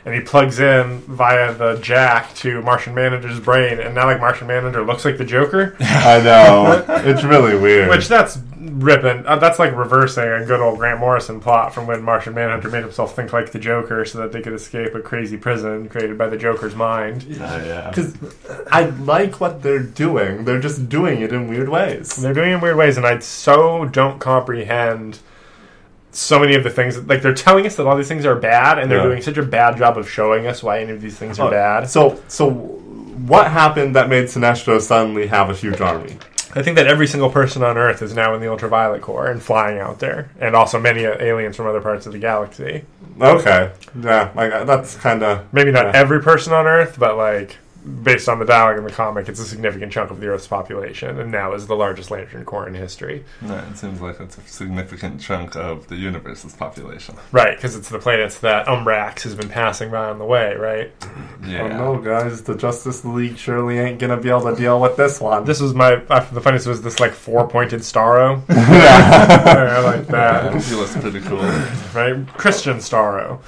and he plugs in via the jack to Martian Manhunter's brain, and now, like, Martian Manhunter looks like the Joker. I know. It's really weird. Which, that's... ripping. Uh, that's like reversing a good old Grant Morrison plot from when Martian Manhunter made himself think like the Joker so that they could escape a crazy prison created by the Joker's mind. Oh, yeah. Because I like what they're doing. They're just doing it in weird ways. They're doing it in weird ways, and I so don't comprehend so many of the things. That, like, they're telling us that all these things are bad, and they're yeah. doing such a bad job of showing us why any of these things oh, are bad. So, so what happened that made Sinestro suddenly have a huge army? I think that every single person on Earth is now in the Ultraviolet Corps and flying out there. And also many aliens from other parts of the galaxy. Okay. Yeah, like, that's kind of... Maybe not yeah. every person on Earth, but, like, based on the dialogue in the comic, it's a significant chunk of the Earth's population, and now is the largest Lantern Corps in history. Yeah, it seems like it's a significant chunk of the universe's population. Right, because it's the planets that Umbrax has been passing by on the way, right? Yeah. Oh no, guys, the Justice League surely ain't gonna be able to deal with this one. This was my... Uh, the funniest was this, like, four-pointed Starro. yeah. like that. He looks pretty cool. Right? Christian Starro.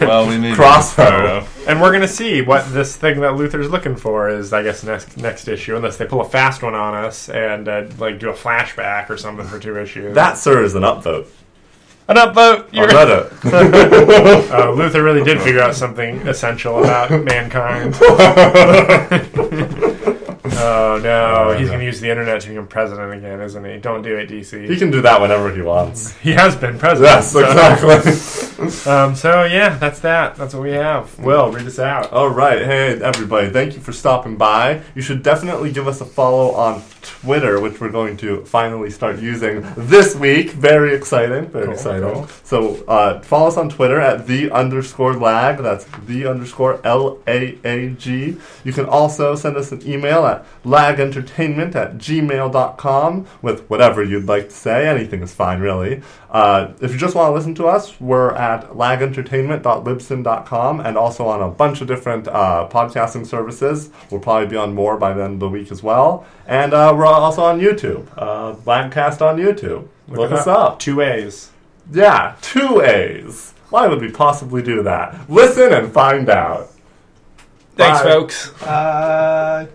well, we need... Crossbow. And we're gonna see what this thing that Luthor's looking for is, I guess, next next issue, unless they pull a fast one on us and uh, like do a flashback or something for two issues. That, sir, is an upvote. An upvote! You're Reddit. uh, Luthor really did figure out something essential about mankind. oh, no. He's going to use the internet to become president again, isn't he? Don't do it, D C. He can do that whenever he wants. He has been president. Yes, so. exactly. um, so, yeah, that's that. That's what we have. Will, read us out. All right. Hey, everybody. Thank you for stopping by. You should definitely give us a follow on Twitter, which we're going to finally start using this week. Very exciting. Very cool, exciting. Cool. So, uh, follow us on Twitter at the underscore lag. That's the underscore L A A G. You can also send us an email at lagentertainment at gmail dot com with whatever you'd like to say. Anything is fine, really. Uh, if you just want to listen to us, we're at lagentertainment dot libsyn dot com and also on a bunch of different uh, podcasting services. We'll probably be on more by the end of the week as well. And uh, we're also on YouTube. Uh, Lagcast on YouTube. Look, Look us up. up. Two A's. Yeah, two A's. Why would we possibly do that? Listen and find out. Thanks, Bye. folks. Bye.